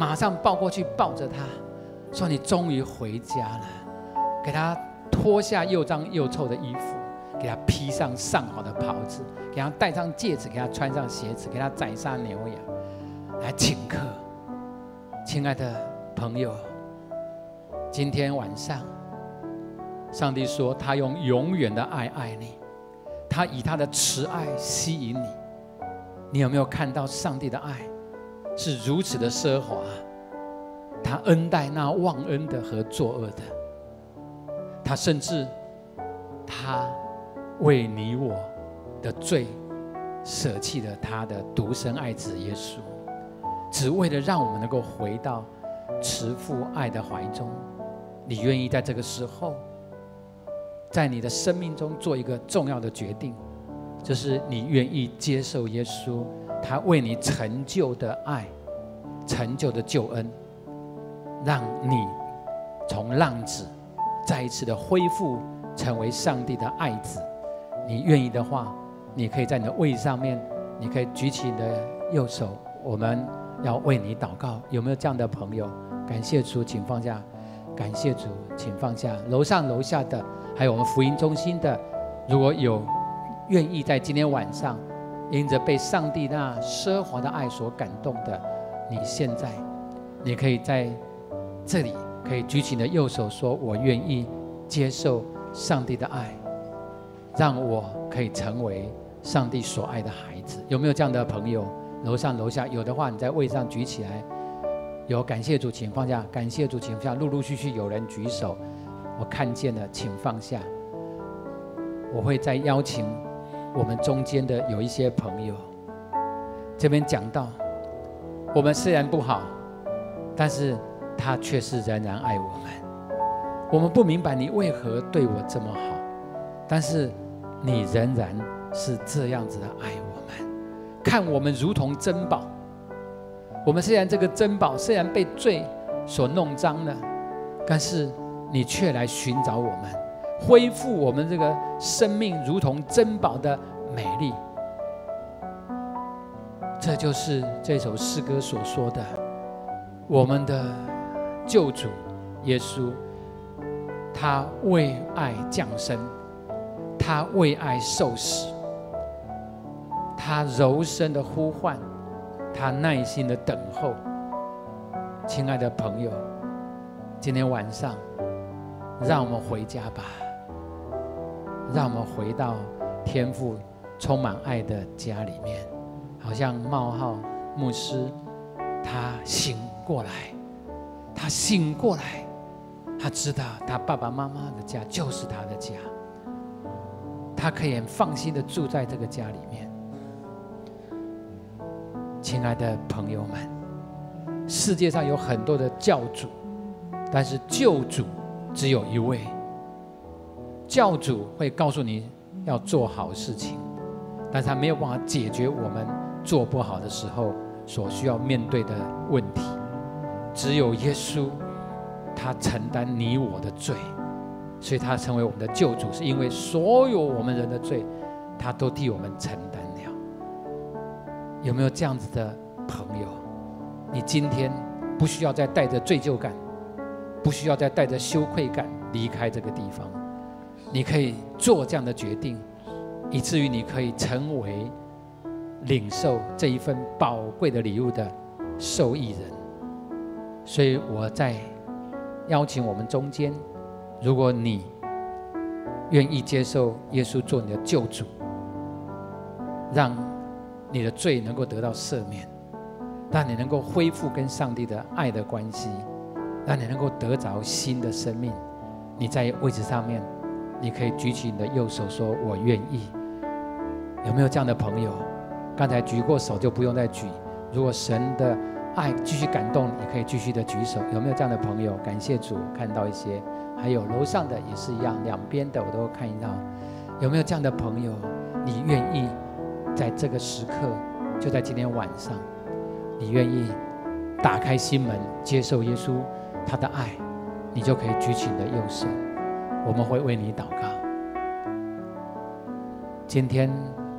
马上抱过去，抱着他，说：“你终于回家了。”给他脱下又脏又臭的衣服，给他披上上好的袍子，给他戴上戒指，给他穿上鞋子，给他宰杀牛羊，来请客。亲爱的朋友，今天晚上，上帝说他用永远的爱爱你，他以他的慈爱吸引你。你有没有看到上帝的爱？ 是如此的奢华，他恩待那忘恩的和作恶的，他甚至他为你我的罪舍弃了他的独生爱子耶稣，只为了让我们能够回到慈父爱的怀中。你愿意在这个时候，在你的生命中做一个重要的决定，就是你愿意接受耶稣。 他为你成就的爱，成就的救恩，让你从浪子再一次的恢复成为上帝的爱子。你愿意的话，你可以在你的位上面，你可以举起你的右手，我们要为你祷告。有没有这样的朋友？感谢主，请放下；感谢主，请放下。楼上楼下的，还有我们福音中心的，如果有愿意在今天晚上。 因着被上帝那奢华的爱所感动的，你现在，你可以在这里可以举起你的右手，说：“我愿意接受上帝的爱，让我可以成为上帝所爱的孩子。”有没有这样的朋友？楼上楼下有的话，你在位上举起来。有感谢主，请放下；感谢主，请放下。陆陆续续有人举手，我看见了，请放下。我会再邀请。 我们中间的有一些朋友，这边讲到，我们虽然不好，但是他却是仍然爱我们。我们不明白你为何对我这么好，但是你仍然是这样子的爱我们，看我们如同珍宝。我们虽然这个珍宝虽然被罪所弄脏了，但是你却来寻找我们。 恢复我们这个生命如同珍宝的美丽，这就是这首诗歌所说的。我们的救主耶稣，他为爱降生，他为爱受死，他柔声的呼唤，他耐心的等候。亲爱的朋友，今天晚上，让我们回家吧。 让我们回到天父充满爱的家里面，好像冒号牧师，他醒过来，他醒过来，他知道他爸爸妈妈的家就是他的家，他可以很放心的住在这个家里面。亲爱的朋友们，世界上有很多的教主，但是救主只有一位。 教主会告诉你要做好事情，但是他没有办法解决我们做不好的时候所需要面对的问题。只有耶稣，他承担你我的罪，所以他成为我们的救主，是因为所有我们人的罪，他都替我们承担了。有没有这样子的朋友？你今天不需要再带着罪疚感，不需要再带着羞愧感离开这个地方。 你可以做这样的决定，以至于你可以成为领受这一份宝贵的礼物的受益人。所以我在邀请我们中间，如果你愿意接受耶稣做你的救主，让你的罪能够得到赦免，让你能够恢复跟上帝的爱的关系，让你能够得着新的生命，你在位置上面，你可以举起你的右手说我愿意。有没有这样的朋友？刚才举过手就不用再举，如果神的爱继续感动，你可以继续的举手。有没有这样的朋友？感谢主，看到一些，还有楼上的也是一样，两边的我都看到。有没有这样的朋友？你愿意在这个时刻，就在今天晚上，你愿意打开心门接受耶稣他的爱，你就可以举起你的右手，我们会为你祷告。今天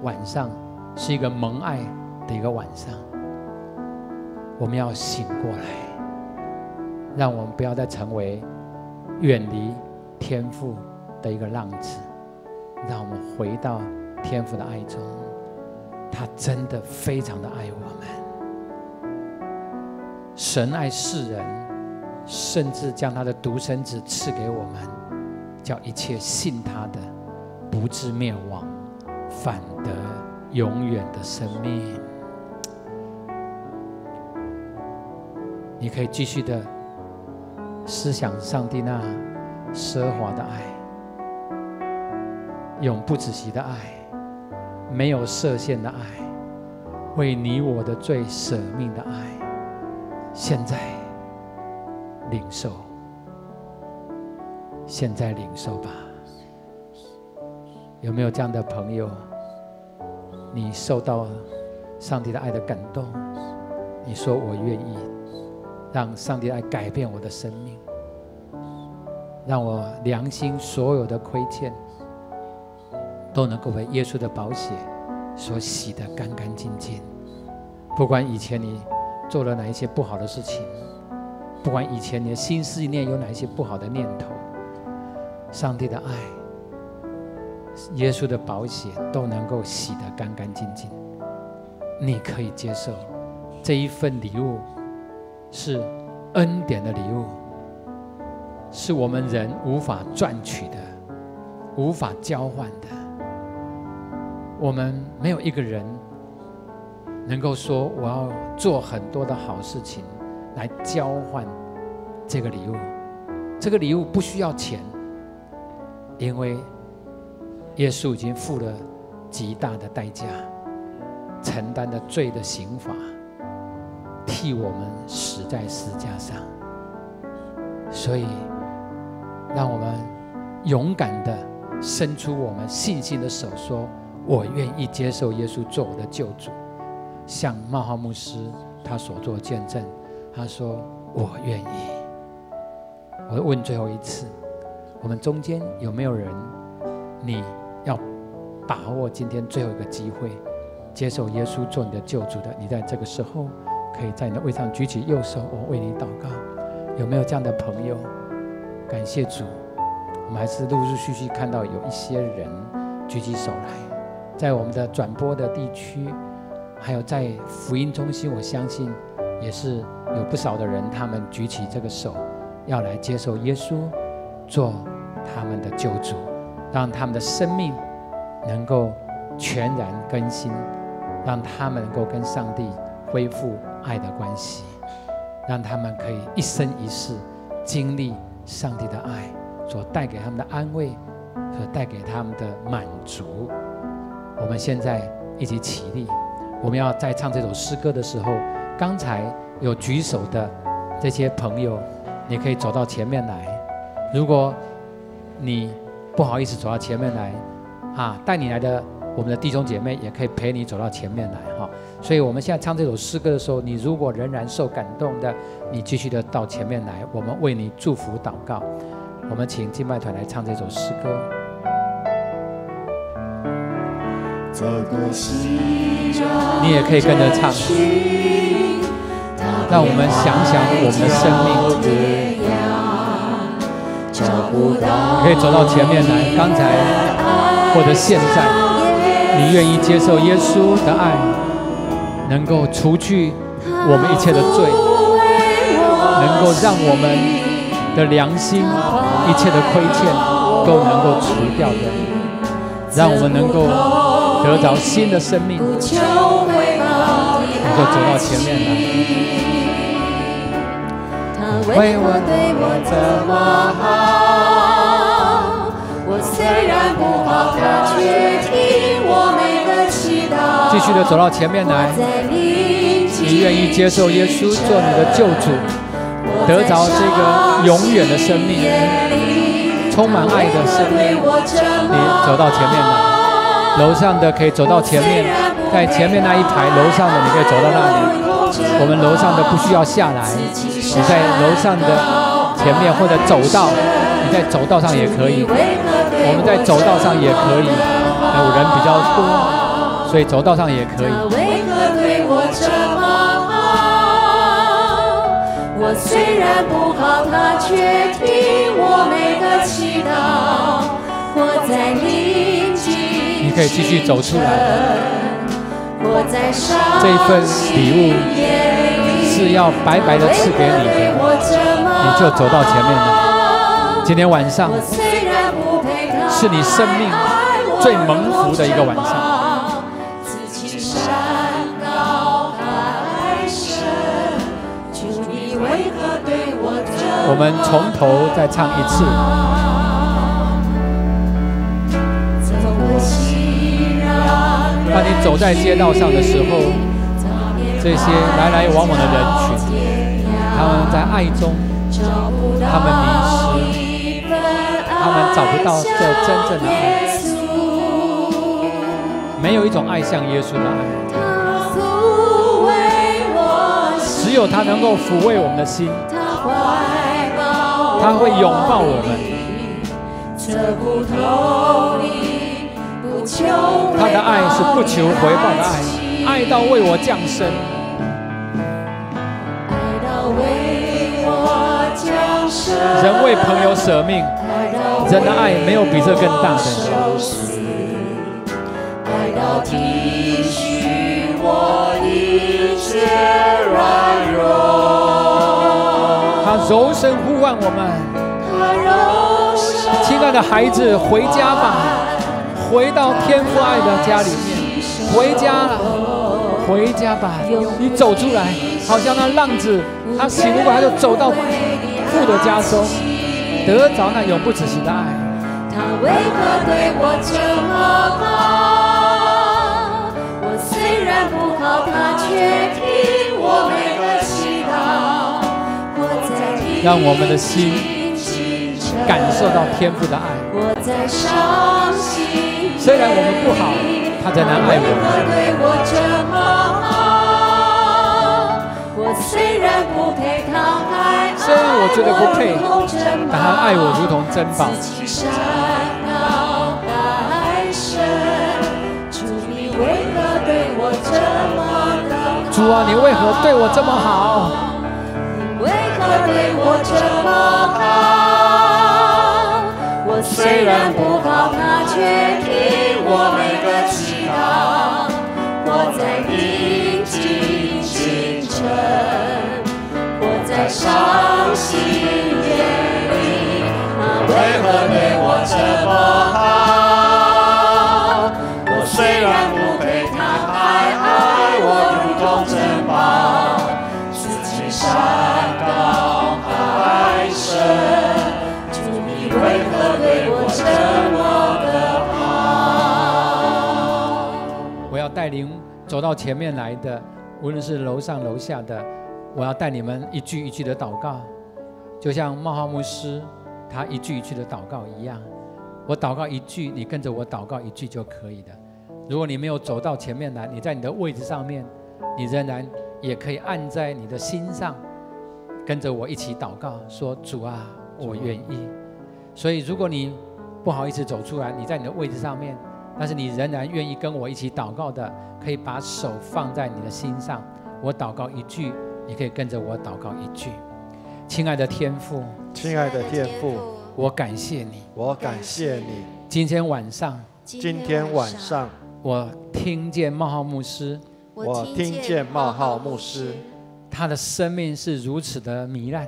晚上是一个蒙爱的一个晚上，我们要醒过来，让我们不要再成为远离天父的一个浪子，让我们回到天父的爱中，他真的非常的爱我们。神爱世人，甚至将他的独生子赐给我们，叫一切信他的不至灭亡，反得永远的生命。你可以继续的思想上帝那奢华的爱，永不止息的爱，没有设限的爱，为你我的罪舍命的爱，现在领受，现在领受吧。有没有这样的朋友？你受到上帝的爱的感动，你说我愿意让上帝来改变我的生命，让我良心所有的亏欠都能够被耶稣的宝血所洗得干干净净。不管以前你做了哪一些不好的事情，不管以前你的心思念有哪一些不好的念头，上帝的爱，耶稣的宝血都能够洗得干干净净。你可以接受这一份礼物，是恩典的礼物，是我们人无法赚取的，无法交换的。我们没有一个人能够说我要做很多的好事情来交换这个礼物，这个礼物不需要钱，因为耶稣已经付了极大的代价，承担了罪的刑罚，替我们死在十字架上。所以让我们勇敢地伸出我们信心的手说我愿意接受耶稣做我的救主，像茂浩牧师他所做的见证，他说我愿意。我问最后一次，我们中间有没有人，你要把握今天最后一个机会接受耶稣做你的救主的？你在这个时候可以在你的位上举起右手，我为你祷告。有没有这样的朋友？感谢主，我们还是陆陆续续看到有一些人举起手来，在我们的转播的地区，还有在福音中心，我相信也是有不少的人，他们举起这个手，要来接受耶稣做他们的救主，让他们的生命能够全然更新，让他们能够跟上帝恢复爱的关系，让他们可以一生一世经历上帝的爱所带给他们的安慰，所带给他们的满足。我们现在一起起立，我们要在唱这首诗歌的时候，刚才有举手的这些朋友，你可以走到前面来。如果你不好意思走到前面来啊，带你来的我们的弟兄姐妹也可以陪你走到前面来哈。所以我们现在唱这首诗歌的时候，你如果仍然受感动的，你继续的到前面来，我们为你祝福祷告。我们请敬拜团来唱这首诗歌。你也可以跟着唱，让我们想想我们的生命。你可以走到前面来，刚才或者现在你愿意接受耶稣的爱，能够除去我们一切的罪。能够让我们的良心一切的亏欠都能够除掉的，让我们能够得着新的生命，能够走到前面来。为我对我这么好，我虽然不好，他却听我每个祈祷。继续的走到前面来，你愿意接受耶稣做你的救主，得着这个永远的生命，充满爱的生命。你走到前面来，楼上的可以走到前面，在前面那一排，楼上的你可以走到那里。我们楼上的不需要下来，你在楼上的前面或者走道，你在走道上也可以，我们在走道上也可以。那我人比较多，所以走道上也可以。我虽然不好，他却听我每个祈祷。我在宁静，你可以继续走出来。我在伤心，这份礼物是要白白的赐给你的，你就走到前面来。今天晚上是你生命最蒙福的一个晚上。我们从头再唱一次。当你走在街道上的时候，这些来来往往的人群，他们在爱中，他们迷失，他们找不到这真正的爱。没有一种爱像耶稣的爱，只有他能够抚慰我们的心。他会拥抱我们，他的爱是不求回报的爱，爱到为我降生。人为朋友舍命，人的爱没有比这更大的。爱到体恤我一切软弱，他柔声呼唤我们，亲爱的孩子，回家吧，回到天父爱的家里面，回家了，回家吧。你走出来，好像那浪子，他洗如果他就走到父的家中，得着那永不止息的爱。他为何对我这么好？我虽然不好，他却听我每个祈祷。让我们的心感受到天父的爱。虽然我们不好，他仍然爱我们。虽然我觉得不配，但他爱我如同珍宝。主啊，你为何对我这么好？对我这么好，我虽然不好，他却听我每个祈祷。我在宁静清晨，我在伤心夜里，他为何对我这么好？我虽然不配，他还爱我如同珍宝，自己伤。带领走到前面来的，无论是楼上楼下的，我要带你们一句一句的祷告，就像茂浩牧师他一句一句的祷告一样。我祷告一句，你跟着我祷告一句就可以了。如果你没有走到前面来，你在你的位置上面，你仍然也可以按在你的心上，跟着我一起祷告，说主啊，我愿意。所以如果你不好意思走出来，你在你的位置上面，但是你仍然愿意跟我一起祷告的，可以把手放在你的心上，我祷告一句，你可以跟着我祷告一句。亲爱的天父，亲爱的天父，我感谢你，我感谢你。今天晚上，今天晚上，我听见茂浩牧师，我听见茂浩牧师他的生命是如此的糜烂，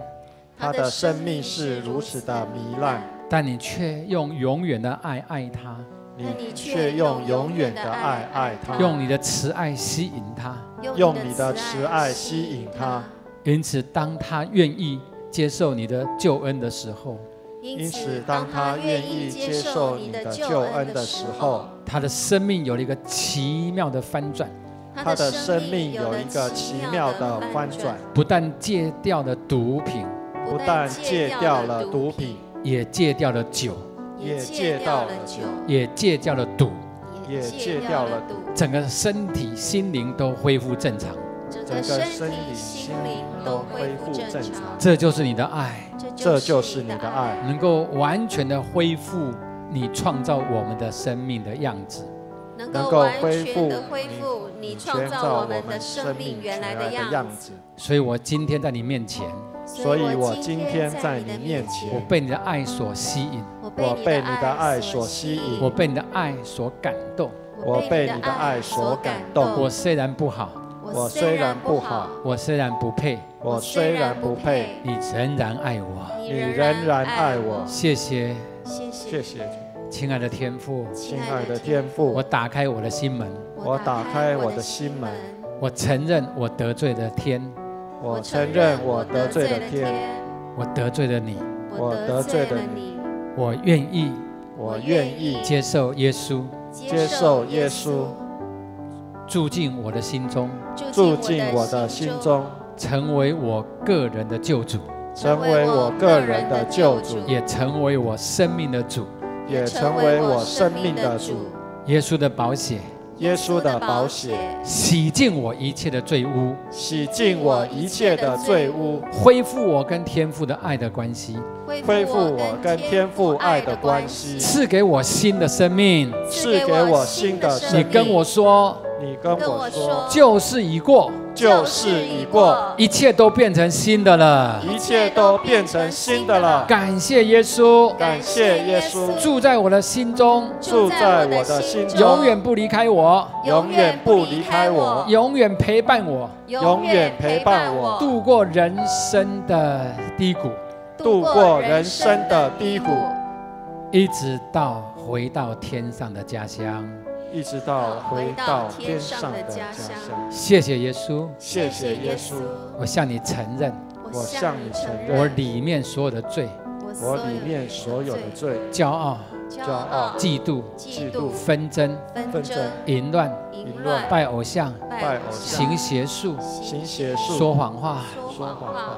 他的生命是如此的糜烂，但你却用永远的爱爱他，你却用永远的爱爱他，用你的慈爱吸引他，用你的慈爱吸引他。因此，当他愿意接受你的救恩的时候，因此，当他愿意接受你的救恩的时候，他的生命有了一个奇妙的翻转。 他的生命有一个奇妙的翻转，不但戒掉了毒品，不但戒掉了毒品，也戒掉了酒，也戒掉了酒，也戒掉了赌，也戒掉了赌，整个身体心灵都恢复正常，整个身体心灵都恢复正常。这就是你的爱，这就是你的爱，能够完全的恢复你创造我们的生命的样子。 能够恢复你创造我们的生命原来的样子，所以我今天在你面前，所以我今天在你面前，我被你的爱所吸引，我被你的爱所吸引，我被你的爱所感动，我被你的爱所感动。我虽然不好，我虽然不好，我虽然不配，我虽然不配，你仍然爱我，你仍然爱我。谢谢，谢谢。 亲爱的天父，亲爱的天父，我打开我的心门，我打开我的心门，我承认我得罪了天，我承认我得罪了天，我得罪了你，我得罪了你，我愿意，我愿意接受耶稣，接受耶稣，住进我的心中，住进我的心中，成为我个人的救主，成为我个人的救主，也成为我生命的主。 也成为我生命的主，耶稣的宝血，耶稣的宝血，洗净我一切的罪污，洗净我一切的罪污，恢复我跟天父的爱的关系，恢复我跟天父爱的关系，赐给我新的生命，赐给我新的生命。你跟我说，你跟我说，旧事已过，旧事已过，一切都变成新的了，一切都变成新的了。感谢耶稣，感谢耶稣，住在我的心中，住在我的心中，永远不离开我，永远不离开我，永远陪伴我，永远陪伴我，度过人生的低谷，度过人生的低谷，一直到回到天上的家乡。 一直到回到天上的家乡。谢谢耶稣，谢谢耶稣。我向你承认，我向你承认，我里面所有的罪，我里面所有的罪，骄傲、骄傲、嫉妒、嫉妒、纷争、纷争、淫乱、淫乱、拜偶像、拜偶像、行邪术、行邪术、说谎话、说谎话，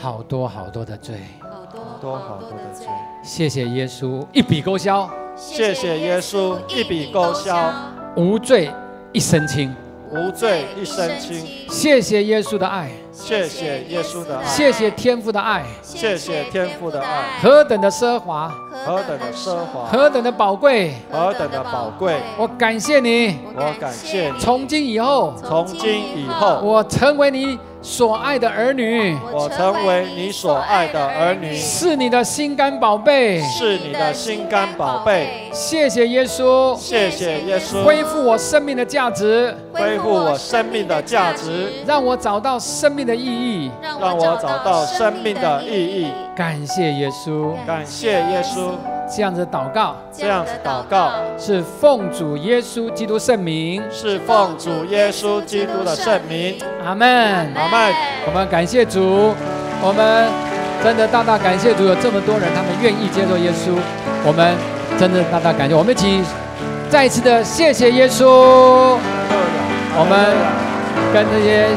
好多好多的罪，好多好多的罪。谢谢耶稣，一笔勾销。 谢谢耶稣，一笔勾销，无罪一身轻，无罪一身轻。谢谢耶稣的爱，谢谢耶稣的爱，谢谢天父的爱，谢谢天父的爱。何等的奢华，何等的奢华，何等的宝贵，何等的宝贵。我感谢你，我感谢你。从今以后，从今以后，我成为你。 所爱的儿女，我成为你所爱的儿女，是你的心肝宝贝，是你的心肝宝贝。谢谢耶稣，谢谢耶稣，恢复我生命的价值，恢复我生命的价值，让我找到生命的意义，让我找到生命的意义。感谢耶稣，感谢耶稣。这样子祷告，这样子祷告，是奉主耶稣基督圣名，是奉主耶稣基督的圣名。阿门。 阿门！我们感谢主，我们真的大大感谢主，有这么多人他们愿意接受耶稣，我们真的大大感谢。我们一起再一次的谢谢耶稣，我们跟这些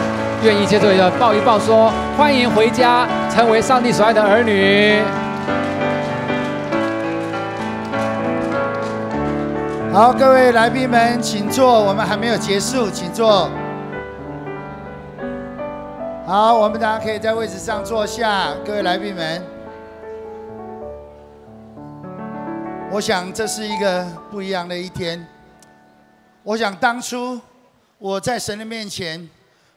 愿意接受的抱一抱说，说欢迎回家，成为上帝所爱的儿女。好，各位来宾们，请坐，我们还没有结束，请坐。 好，我们大家可以在位置上坐下，各位来宾们。我想这是一个不一样的一天。我想当初我在神的面前，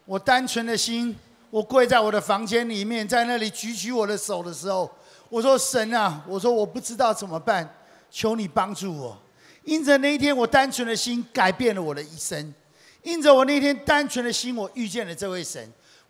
我单纯的心，我跪在我的房间里面，在那里举起我的手的时候，我说：“神啊，我说我不知道怎么办，求你帮助我。”因着那一天我单纯的心改变了我的一生，因着我那天单纯的心，我遇见了这位神。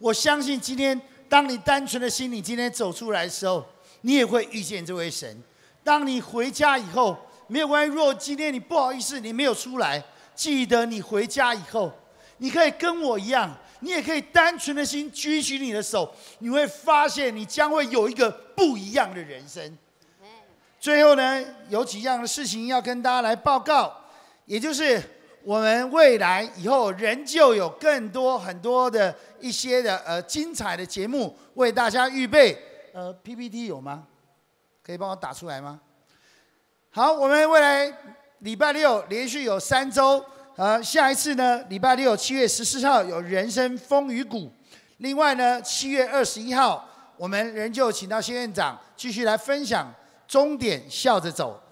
我相信今天，当你单纯的心，你今天走出来的时候，你也会遇见这位神。当你回家以后，没有关系。如果今天你不好意思，你没有出来，记得你回家以后，你可以跟我一样，你也可以单纯的心举起你的手，你会发现你将会有一个不一样的人生。最后呢，有几样的事情要跟大家来报告，也就是我们未来以后仍旧有更多很多的一些的呃精彩的节目为大家预备。呃 ，P P T 有吗？可以帮我打出来吗？好，我们未来礼拜六连续有三周，呃，下一次呢，礼拜六七月十四号有人生风雨谷，另外呢，七月二十一号我们仍旧请到谢院长继续来分享。 终点笑着走，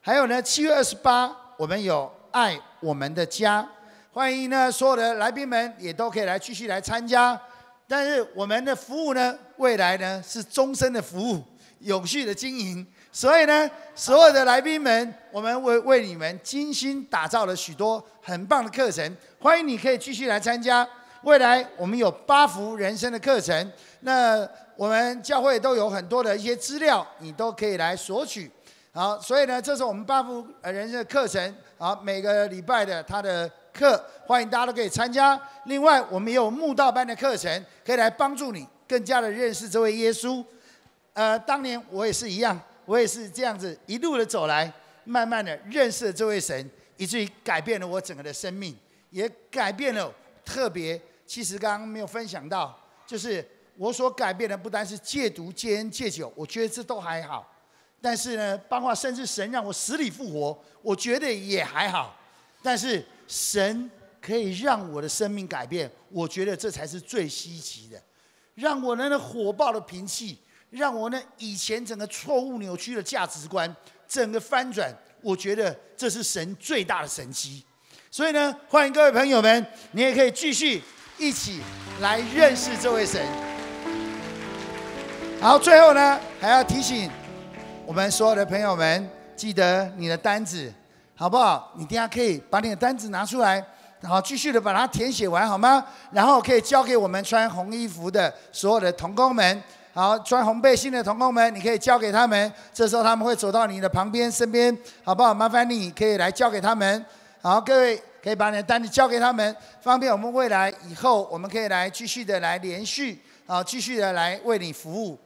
还有呢，七月二十八，我们有爱我们的家，欢迎呢所有的来宾们也都可以来继续来参加。但是我们的服务呢，未来呢是终身的服务，永续的经营。所以呢，所有的来宾们，我们为为你们精心打造了许多很棒的课程，欢迎你可以继续来参加。未来我们有八福人生的课程，那。 我们教会都有很多的一些资料，你都可以来索取。好，所以呢，这是我们八福人生的课程。好，每个礼拜的他的课，欢迎大家都可以参加。另外，我们也有慕道班的课程，可以来帮助你更加的认识这位耶稣。呃，当年我也是一样，我也是这样子一路的走来，慢慢的认识了这位神，以至于改变了我整个的生命，也改变了特别。其实刚刚没有分享到，就是。 我所改变的不单是戒毒、戒烟、戒酒，我觉得这都还好。但是呢，包括甚至神让我死里复活，我觉得也还好。但是神可以让我的生命改变，我觉得这才是最稀奇的。让我那火爆的脾气，让我那以前整个错误扭曲的价值观，整个翻转，我觉得这是神最大的神迹。所以呢，欢迎各位朋友们，你也可以继续一起来认识这位神。 好，最后呢，还要提醒我们所有的朋友们，记得你的单子，好不好？你等下可以把你的单子拿出来，然后继续的把它填写完，好吗？然后可以交给我们穿红衣服的所有的同工们，好，穿红背心的同工们，你可以交给他们。这时候他们会走到你的旁边、身边，好不好？麻烦你可以来交给他们。好，各位可以把你的单子交给他们，方便我们未来以后我们可以来继续的来连续，好，继续的来为你服务。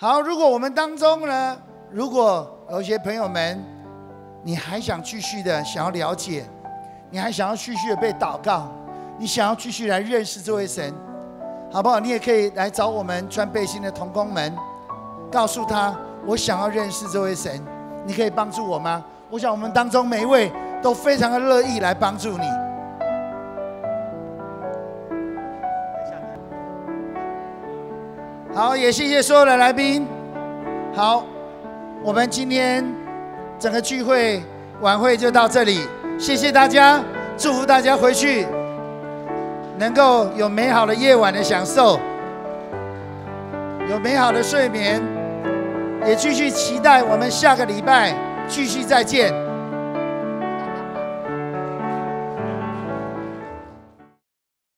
好，如果我们当中呢，如果有些朋友们，你还想继续的想要了解，你还想要继续的被祷告，你想要继续来认识这位神，好不好？你也可以来找我们穿背心的同工们，告诉他我想要认识这位神，你可以帮助我吗？我想我们当中每一位都非常的乐意来帮助你。 好，也谢谢所有的来宾。好，我们今天整个聚会晚会就到这里，谢谢大家，祝福大家回去能够有美好的夜晚的享受，有美好的睡眠，也继续期待我们下个礼拜继续再见。